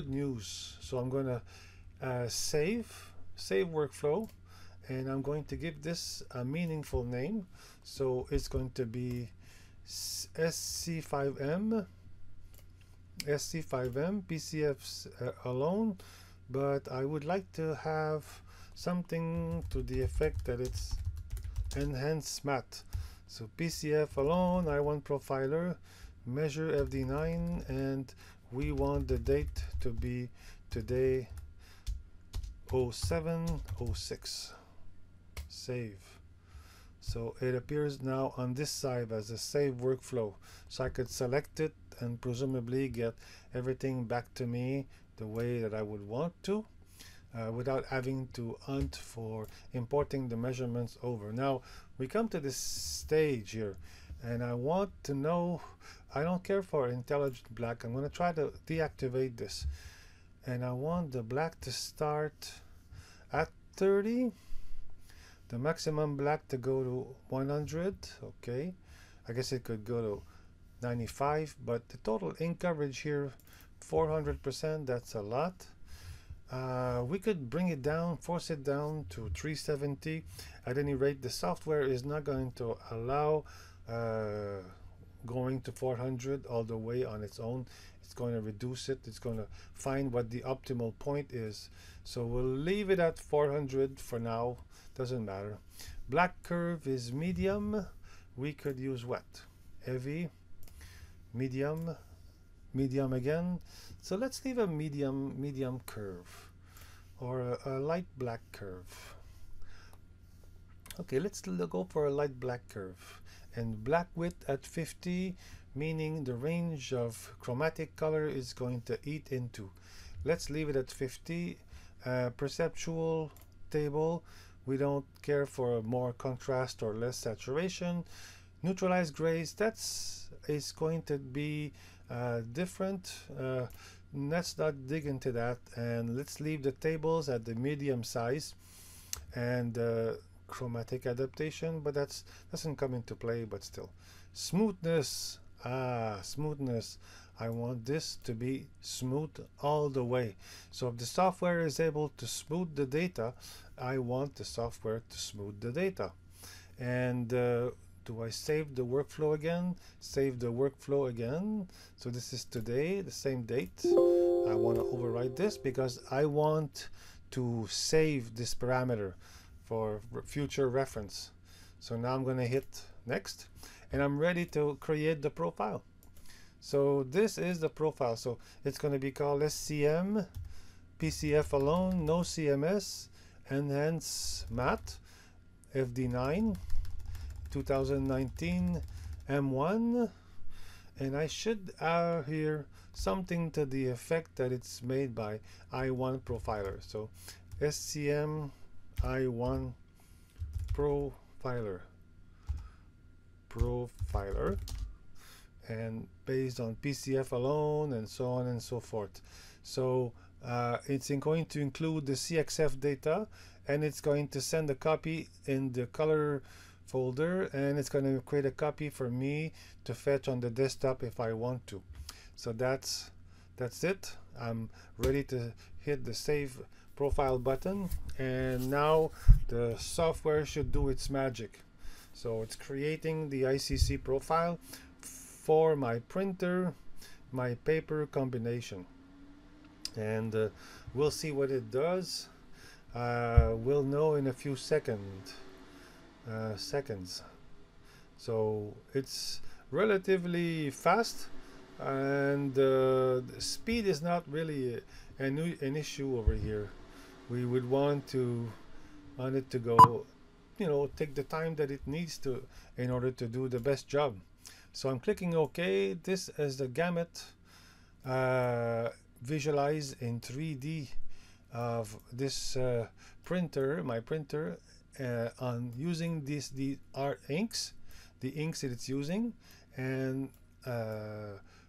news. So I'm going to save workflow, and I'm going to give this a meaningful name. So it's going to be SC5M PCFs alone, but I would like to have something to the effect that it's enhanced matte. So PCF alone, i1Profiler, measure FD9, and we want the date to be today 07/06. Save. So it appears now on this side as a save workflow, so I could select it and presumably get everything back to me the way that I would want to, without having to hunt for importing the measurements over. Now we come to this stage here, and I want to know, I don't care for intelligent black. I'm going to try to deactivate this, and I want the black to start at 30, the maximum black to go to 100. Okay, I guess it could go to 95, but the total ink coverage here 400%, that's a lot. We could bring it down, force it down to 370. At any rate, the software is not going to allow going to 400 all the way on its own. It's going to reduce it. It's going to find what the optimal point is. So we'll leave it at 400 for now. Doesn't matter. Black curve is medium. We could use what? Heavy, medium, medium again. So let's leave a medium curve, or a light black curve. Okay, let's go for a light black curve, and black width at 50, meaning the range of chromatic color is going to eat into. Let's leave it at 50. Perceptual table, we don't care for more contrast or less saturation. Neutralized grays, that's is going to be different. Let's not dig into that, and let's leave the tables at the medium size, and chromatic adaptation, but that doesn't come into play. But still, smoothness, smoothness, I want this to be smooth all the way. So if the software is able to smooth the data, I want the software to smooth the data. And do I save the workflow again? Save the workflow again. So this is today, the same date. I want to override this because I want to save this parameter for future reference. So now I'm going to hit next, and I'm ready to create the profile. So this is the profile. So it's going to be called SCM, PCF alone, no CMS, Enhanced Matte, FD9, 2019, M1, and I should add here something to the effect that it's made by i1Profiler. So SCM i1Profiler, and based on PCF alone, and so on and so forth. So it's going to include the CXF data, and it's going to send a copy in the color folder, and it's going to create a copy for me to fetch on the desktop if I want to. So that's it. I'm ready to hit the save profile button, and now the software should do its magic. So it's creating the ICC profile for my printer, my paper combination, and we'll see what it does. We'll know in a few seconds. So it's relatively fast, and the speed is not really an issue over here. we would want it to go, you know, take the time that it needs to in order to do the best job. So I'm clicking OK. This is the gamut visualized in 3D of this printer, my printer, on using these art inks, the inks that it's using, and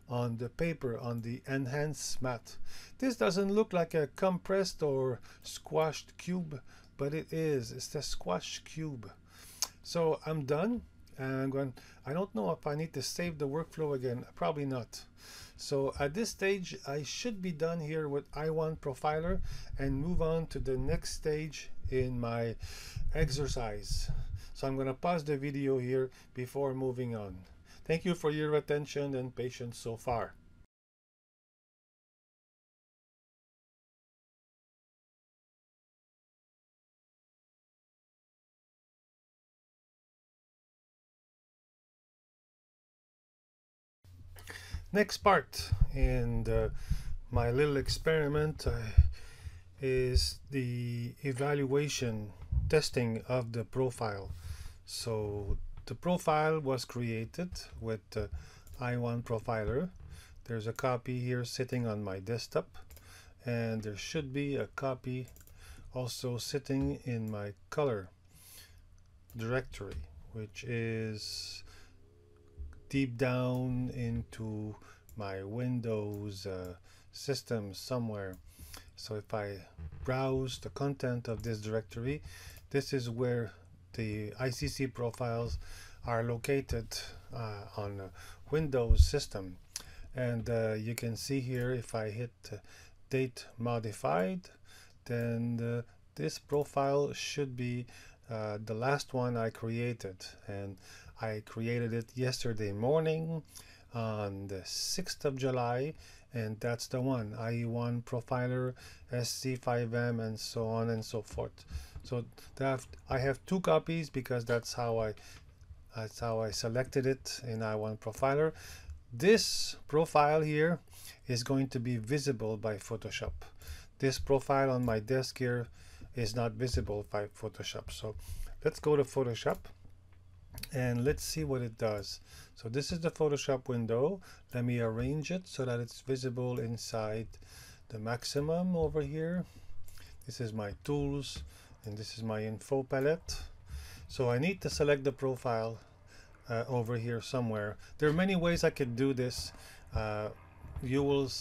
on the paper, on the enhanced matte. This doesn't look like a compressed or squashed cube, but it is. It's the squashed cube. So I'm done, and I'm going. I don't know if I need to save the workflow again. Probably not. So at this stage, I should be done here with i1Profiler and move on to the next stage in my exercise. So I'm going to pause the video here before moving on. Thank you for your attention and patience so far. Next part in my little experiment is the evaluation testing of the profile. So the profile was created with i1Profiler. There's a copy here sitting on my desktop, and there should be a copy also sitting in my color directory, which is deep down into my Windows system somewhere. So if I browse the content of this directory, this is where the ICC profiles are located on a Windows system. And you can see here, if I hit date modified, then this profile should be the last one I created. And I created it yesterday morning on the 6th of July. And that's the one, i1Profiler, SC5M, and so on and so forth. So that I have two copies because that's how I selected it in i1Profiler. This profile here is going to be visible by Photoshop. This profile on my desk here is not visible by Photoshop. So let's go to Photoshop and let's see what it does. So this is the Photoshop window. Let me arrange it so that it's visible inside the maximum over here. This is my tools, and this is my info palette. So I need to select the profile over here somewhere. There are many ways I could do this. I will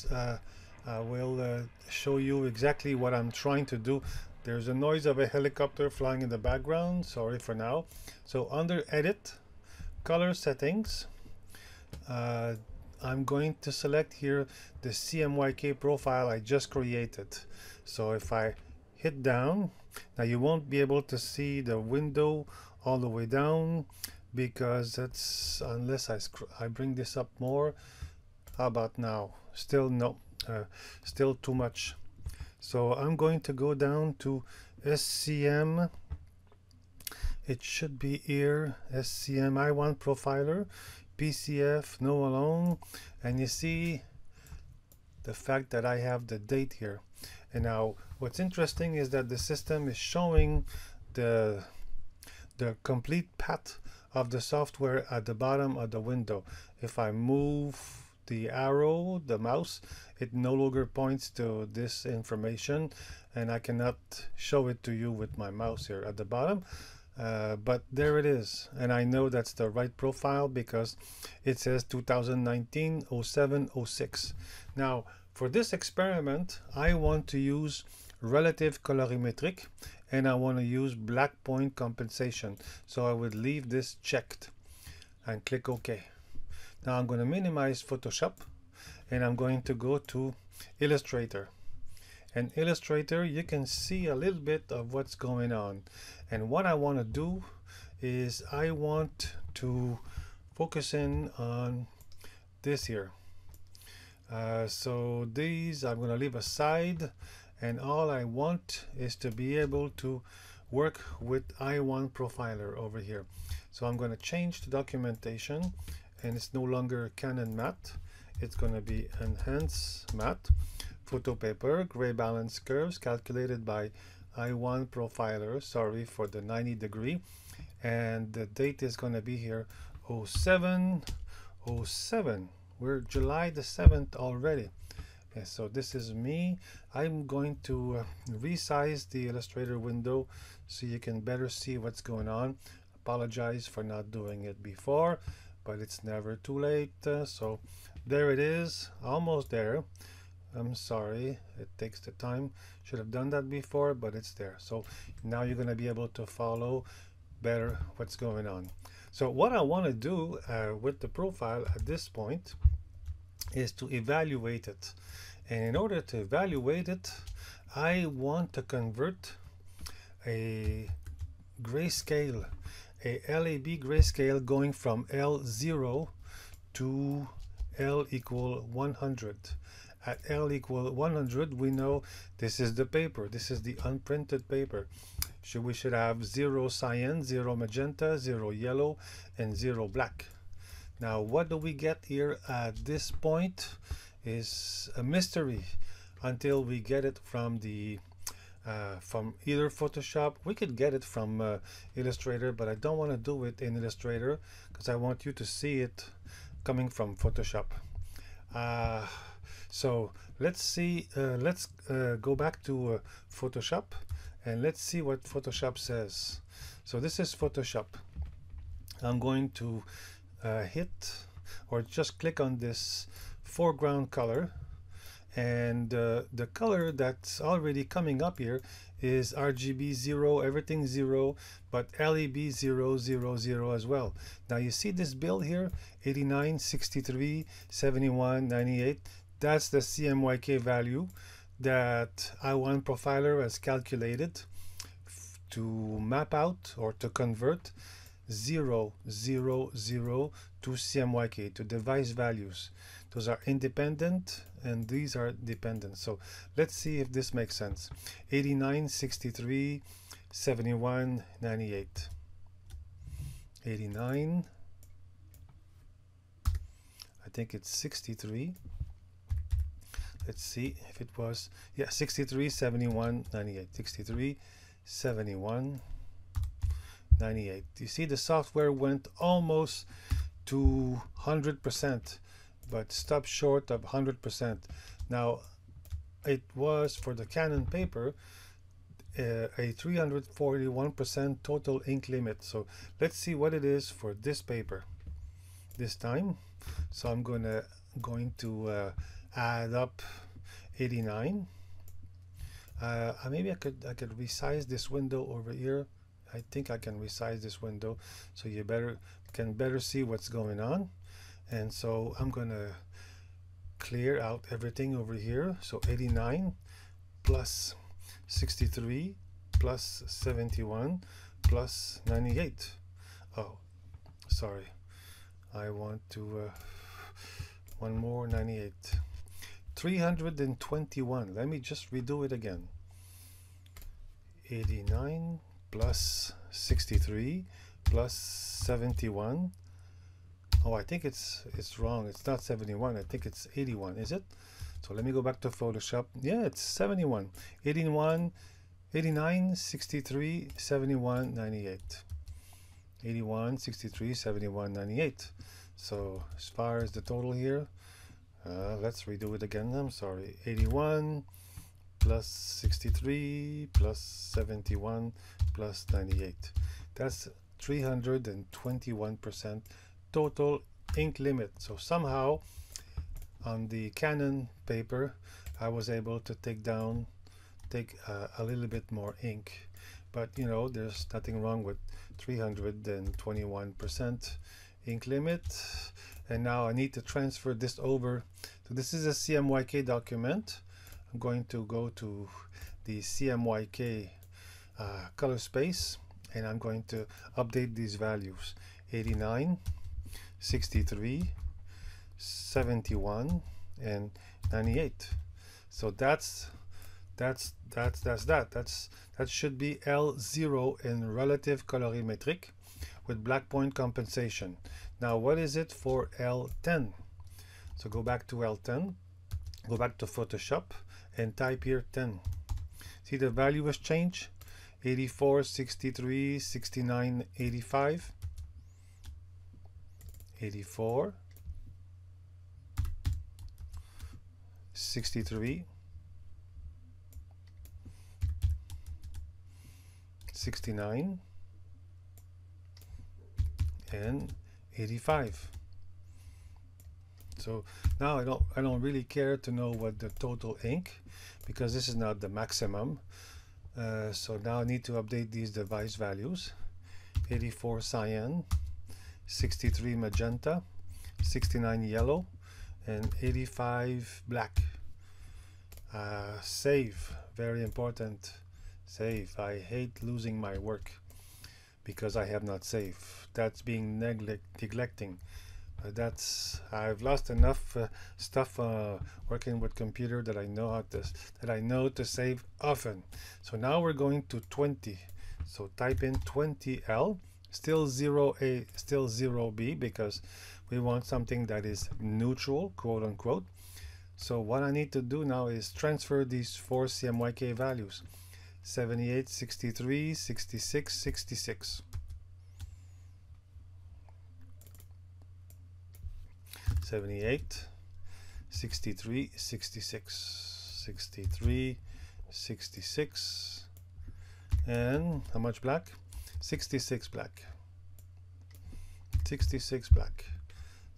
show you exactly what I'm trying to do. There's a noise of a helicopter flying in the background. Sorry for now. So under Edit, Color Settings, I'm going to select here the CMYK profile I just created. So if I hit down, now you won't be able to see the window all the way down because that's, unless I bring this up more. How about now? Still no, still too much. So I'm going to go down to SCM. It should be here, SCM i1Profiler, PCF, no alone. And you see the fact that I have the date here. And now what's interesting is that the system is showing the complete path of the software at the bottom of the window. If I move the arrow, the mouse, it no longer points to this information, and I cannot show it to you with my mouse here at the bottom, but there it is. And I know that's the right profile because it says 2019-07-06. Now for this experiment, I want to use relative colorimetric, and I want to use black point compensation. So I would leave this checked and click OK. Now I'm going to minimize Photoshop, and I'm going to go to Illustrator. In Illustrator, you can see a little bit of what's going on. And what I want to do is I want to focus in on this here. So these I'm going to leave aside, and all I want is to be able to work with i1Profiler over here. So I'm going to change the documentation, and it's no longer Canon Matte. It's going to be Enhanced Matte. photo paper, gray balance curves calculated by i1Profiler, sorry for the 90 degree, and the date is going to be here 07. We're July the 7th already. Okay, so this is me. I'm going to resize the Illustrator window so you can better see what's going on. Apologize for not doing it before, but it's never too late. So there it is, almost there. I'm sorry, it takes the time. Should have done that before, but it's there. So now you're going to be able to follow better what's going on. So what I want to do with the profile at this point is to evaluate it. And in order to evaluate it, I want to convert a grayscale, a LAB grayscale going from L0 to L equal 100. At L equal 100, we know this is the paper. This is the unprinted paper. So we should have 0 cyan, 0 magenta, 0 yellow, and 0 black. Now, what do we get here at this point is a mystery until we get it from the from either Photoshop. We could get it from Illustrator, but I don't want to do it in Illustrator because I want you to see it coming from Photoshop. So let's see, let's go back to Photoshop and let's see what Photoshop says. So this is Photoshop. I'm going to hit or just click on this foreground color, and the color that's already coming up here is RGB 0, everything 0, but LAB 0, 0, 0 as well. Now you see this build here, 89, 63, 71, 98. That's the CMYK value that i1Profiler has calculated to map out or to convert 0, 0, 0 to CMYK, to device values. Those are independent and these are dependent. So let's see if this makes sense. 89, 63, 71, 98. 89, I think it's 63. Let's see if it was, yeah, 63, 71, 98. 63, 71, 98. You see the software went almost to 100%, but stopped short of 100%. Now, it was for the Canon paper a 341% total ink limit. So let's see what it is for this paper this time. So I'm going to add up 89. Maybe I could resize this window over here. I think I can resize this window so you can better see what's going on. And so I'm gonna clear out everything over here. So 89 plus 63 plus 71 plus 98. Oh, sorry. I want to one more 98. 321. Let me just redo it again. 89. Plus 63 plus 71. Oh, I think it's wrong. It's not 71. I think it's 81. Is it? So let me go back to Photoshop. Yeah, it's 71. 81, 89, 63, 71, 98. 81, 63, 71, 98. So as far as the total here, let's redo it again. I'm sorry. 81 plus 63 plus 71 plus 98. That's 321% total ink limit. So somehow on the Canon paper I was able to take a little bit more ink, but you know, there's nothing wrong with 321% ink limit. And now I need to transfer this over. So this is a CMYK document. I'm going to go to the CMYK color space, and I'm going to update these values. 89, 63, 71, and 98. So that should be L0 in relative colorimetric with black point compensation. Now what is it for L10? So go back to L10, go back to Photoshop, and type here 10. See the value has changed, 84, 63, 69, 85, 84, 63, 69 and 85. So now I don't really care to know what the total ink, because this is not the maximum. So now I need to update these device values. 84 cyan, 63 magenta, 69 yellow, and 85 black. Save, very important. Save. I hate losing my work because I have not saved. That's being neglecting. I've lost enough stuff working with computer that I know to save often. So now we're going to 20. So type in 20L, still 0A, still 0B, because we want something that is neutral, quote unquote. So what I need to do now is transfer these four CMYK values: 78, 63, 66, 66. 78, 63, 66, 63, 66, and how much black? 66 black, 66 black.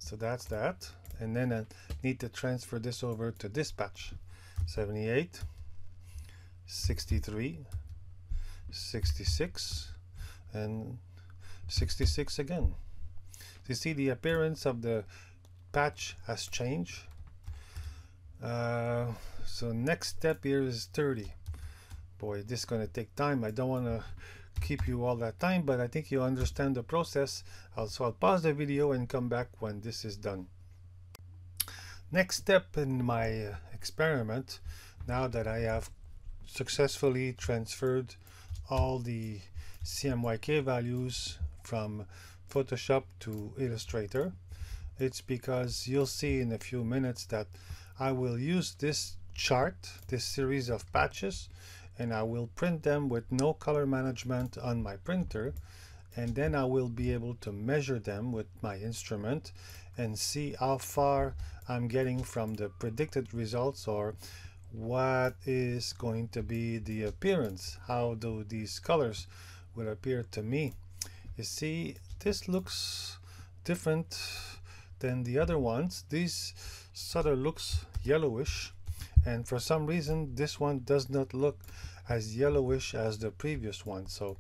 So that's that. And then I need to transfer this over to dispatch. 78, 63, 66, and 66 again. You see the appearance of the patch has changed. So next step here is 30. Boy, this is gonna take time. I don't want to keep you all that time, but I think you understand the process. Also, I'll pause the video and come back when this is done. Next step in my experiment, now that I have successfully transferred all the CMYK values from Photoshop to Illustrator, it's because you'll see in a few minutes that I will use this chart, this series of patches, and I will print them with no color management on my printer, and then I will be able to measure them with my instrument and see how far I'm getting from the predicted results, or what is going to be the appearance, how do these colors will appear to me. You see, this looks different than the other ones. This sort of looks yellowish, and for some reason this one does not look as yellowish as the previous one. So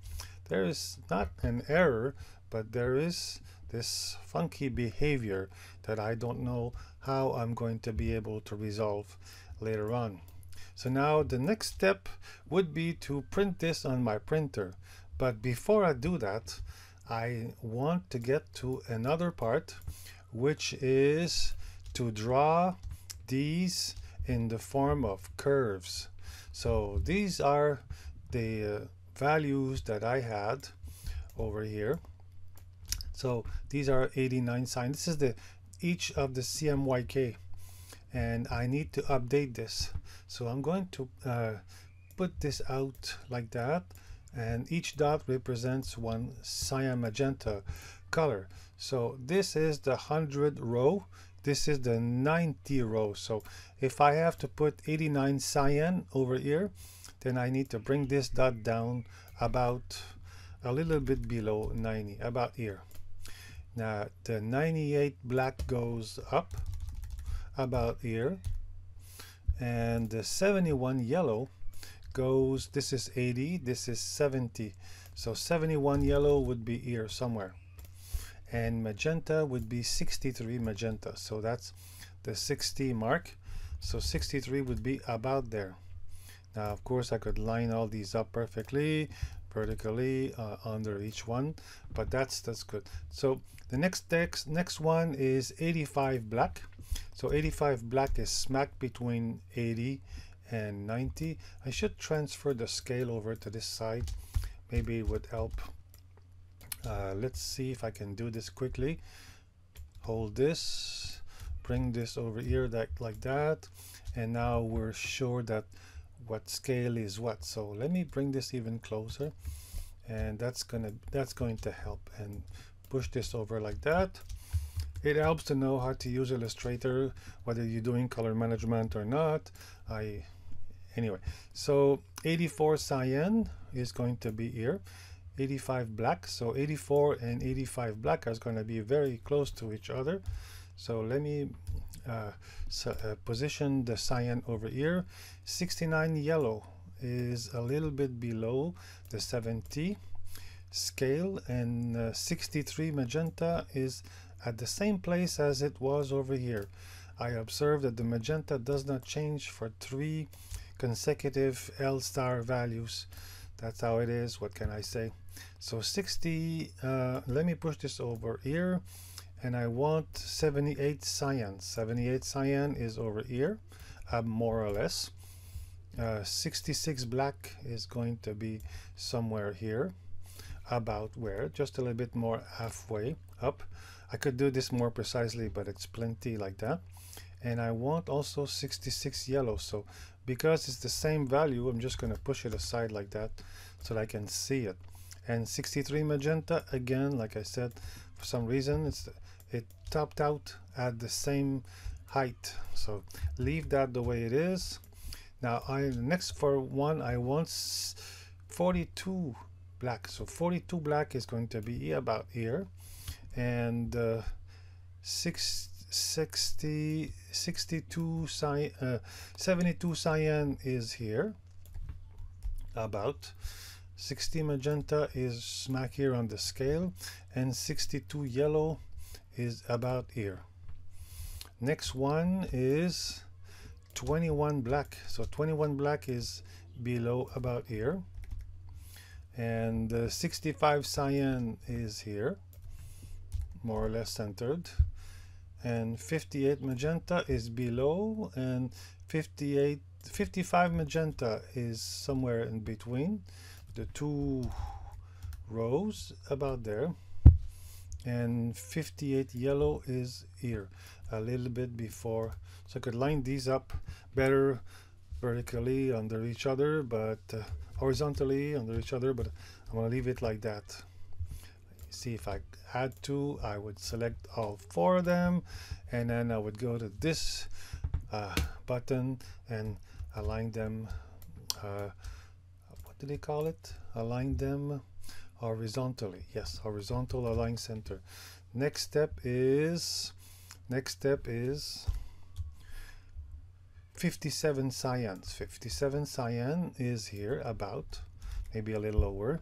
there is not an error, but there is this funky behavior that I don't know how I'm going to be able to resolve later on. So now the next step would be to print this on my printer, but before I do that, I want to get to another part, which is to draw these in the form of curves. So these are the values that I had over here. So these are 89 sign. This is the each of the CMYK, and I need to update this. So I'm going to put this out like that, and each dot represents one cyan magenta color. So this is the 100 row, this is the 90 row. So if I have to put 89 cyan over here, then I need to bring this dot down about a little bit below 90, about here. Now the 98 black goes up about here, and the 71 yellow goes, this is 80, this is 70. So 71 yellow would be here somewhere, and magenta would be 63 magenta. So that's the 60 mark. So 63 would be about there. Now of course I could line all these up perfectly vertically under each one, but that's good. So the next one is 85 black. So 85 black is smack between 80 and 90. I should transfer the scale over to this side, maybe it would help. Let's see if I can do this quickly. Hold this, bring this over here like that, and now we're sure that what scale is what. So let me bring this even closer, and that's going to help, and push this over like that. It helps to know how to use Illustrator, whether you're doing color management or not. Anyway, so 84 cyan is going to be here, 85 black. So 84 and 85 black are going to be very close to each other. So let me position the cyan over here. 69 yellow is a little bit below the 70 scale, and 63 magenta is at the same place as it was over here. I observed that the magenta does not change for 3 consecutive L star values. That's how it is, what can I say? So 60, let me push this over here, and I want 78 cyan. 78 cyan is over here, more or less. 66 black is going to be somewhere here, about where, just a little bit more halfway up. I could do this more precisely, but it's plenty like that. And I want also 66 yellow. So because it's the same value, I'm just going to push it aside like that so that I can see it. And 63 magenta, again, like I said, for some reason it topped out at the same height. So leave that the way it is. Now I want 42 black. So 42 black is going to be about here, and 72 cyan is here about. 60 magenta is smack here on the scale, and 62 yellow is about here. Next one is 21 black. So 21 black is below about here, and 65 cyan is here, more or less centered, and 58 magenta is below, and 55 magenta is somewhere in between the two rows, about there, and 58 yellow is here, a little bit before. So I could line these up better vertically under each other, but horizontally under each other, but I'm gonna leave it like that. See, if I had to, I would select all 4 of them, and then I would go to this button and align them, what do they call it, align them horizontally. Yes, horizontal align center. Next step is 57 cyan. 57 cyan is here about, maybe a little lower.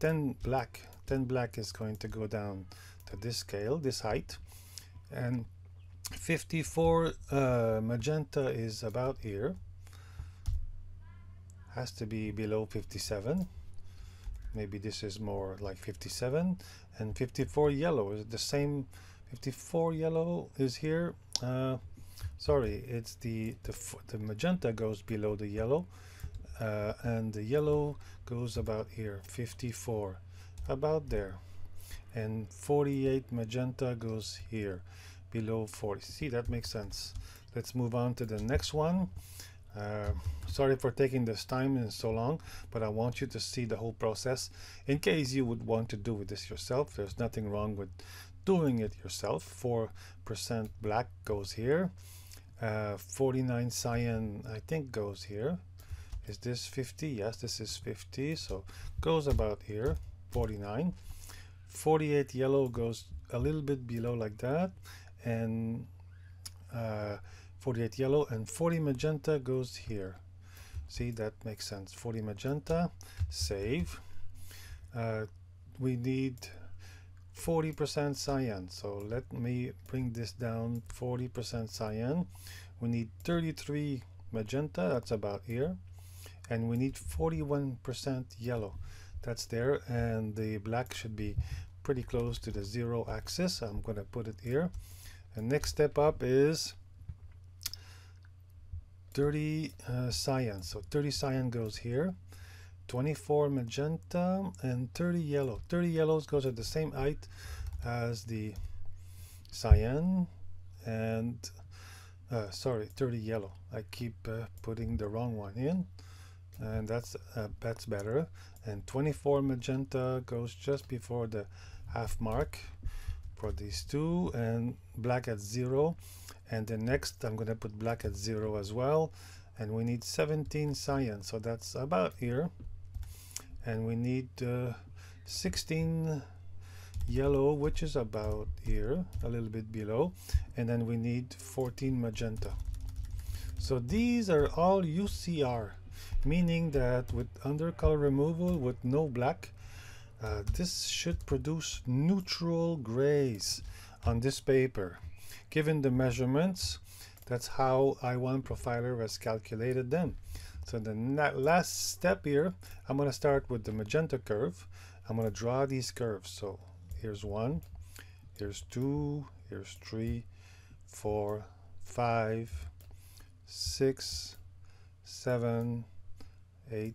10 black. 10 black is going to go down to this scale, this height, and 54 magenta is about here, has to be below 57, maybe this is more like 57, and 54 yellow is the same. 54 yellow is here, sorry, it's the magenta goes below the yellow, and the yellow goes about here, 54 about there, and 48 magenta goes here below 40. See, that makes sense. Let's move on to the next one. Sorry for taking this time and so long, but I want you to see the whole process in case you would want to do this yourself. There's nothing wrong with doing it yourself. 4% black goes here, 49 cyan I think goes here. Is this 50? Yes, this is 50, so goes about here, 49. 48 yellow goes a little bit below like that, and 48 yellow, and 40 magenta goes here. See, that makes sense. 40 magenta, save. We need 40% cyan, so let me bring this down. 40% cyan. We need 33 magenta, that's about here, and we need 41% yellow, that's there, and the black should be pretty close to the 0 axis. I'm going to put it here. And next step up is 30 cyan. So 30 cyan goes here, 24 magenta, and 30 yellow. 30 yellows goes at the same height as the cyan, and sorry, 30 yellow. I keep putting the wrong one in, and that's better. And 24 magenta goes just before the half mark for these two, and black at 0. And the next I'm going to put black at 0 as well. And we need 17 cyan, so that's about here. And we need 16 yellow, which is about here, a little bit below. And then we need 14 magenta. So these are all UCR, meaning that with undercolor removal, with no black, this should produce neutral grays on this paper. Given the measurements, that's how i1Profiler has calculated them. So the last step here, I'm going to start with the magenta curve. I'm going to draw these curves. So here's 1, here's 2, here's 3, 4, 5, 6, 7, 8,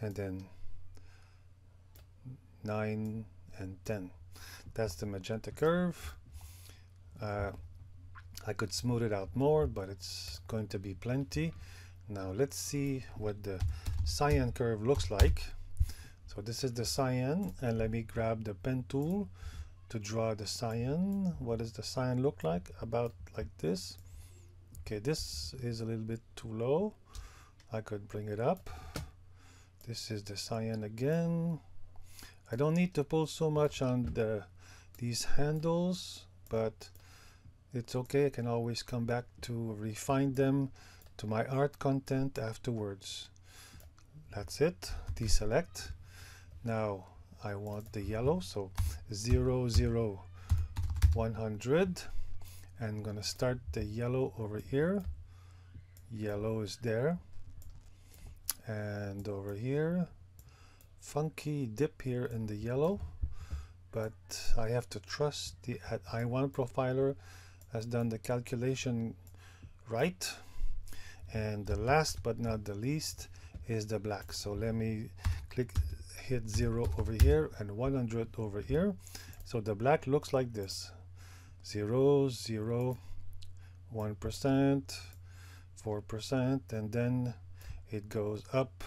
and then 9 and 10. That's the magenta curve. I could smooth it out more, but it's going to be plenty. Now let's see what the cyan curve looks like. So this is the cyan, and let me grab the pen tool to draw the cyan. What does the cyan look like? About like this. Okay, this is a little bit too low. I could bring it up. This is the cyan again. I don't need to pull so much on these handles, but it's okay. I can always come back to refine them to my art content afterwards. That's it. Deselect. Now I want the yellow, so 0, 0, 100. And I'm going to start the yellow over here. Yellow is there. And over here. Funky dip here in the yellow, but I have to trust the i1Profiler has done the calculation right. And the last but not the least is the black. So let me hit 0 over here and 100 over here. So the black looks like this: 0, 0, 1%, 4%, and then it goes up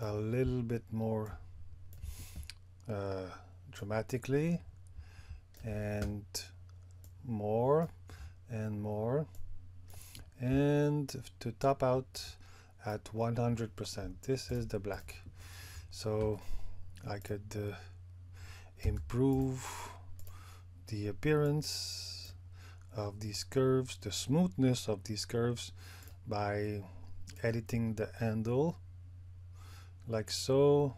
a little bit more dramatically, and more and more, and to top out at 100%. This is the black. So I could improve the appearance of these curves, the smoothness of these curves, by editing the handle. Like so.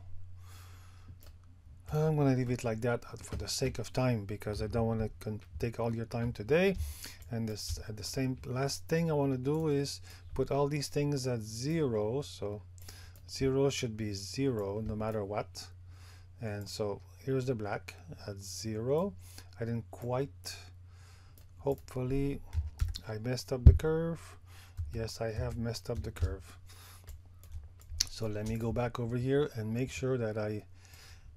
I'm going to leave it like that for the sake of time, because I don't want to take all your time today. And this, the same last thing I want to do is put all these things at 0. So 0 should be 0 no matter what. And so here's the black at 0. I didn't quite. Hopefully I messed up the curve. Yes, I have messed up the curve. So let me go back over here and make sure that I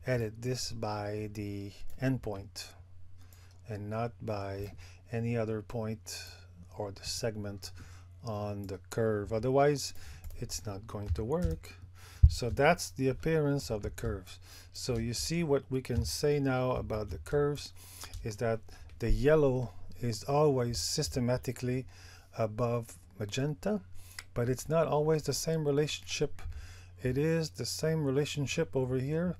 edit this by the endpoint and not by any other point or the segment on the curve. Otherwise, it's not going to work. So that's the appearance of the curves. So you see what we can say now about the curves is that the yellow is always systematically above magenta, but it's not always the same relationship. It is the same relationship over here,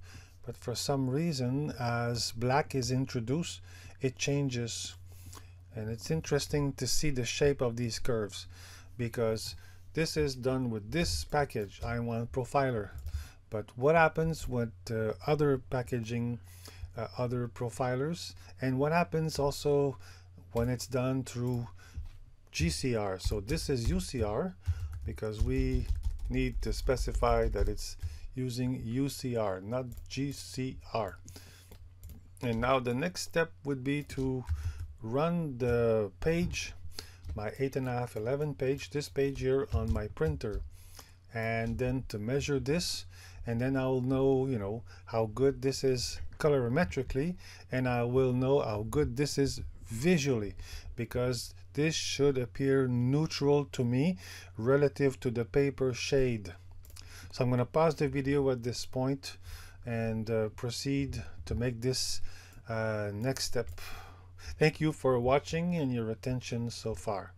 but for some reason, as black is introduced, it changes. And it's interesting to see the shape of these curves, because this is done with this package, i1Profiler. But what happens with other packaging, other profilers, and what happens also when it's done through GCR? So this is UCR, because we need to specify that it's using UCR, not GCR. And now the next step would be to run the page, my 8.5/11 page, this page here on my printer, and then to measure this, and then I'll know, you know, how good this is colorimetrically, and I will know how good this is visually, because this should appear neutral to me relative to the paper shade. So I'm going to pause the video at this point and proceed to make this next step. Thank you for watching and your attention so far.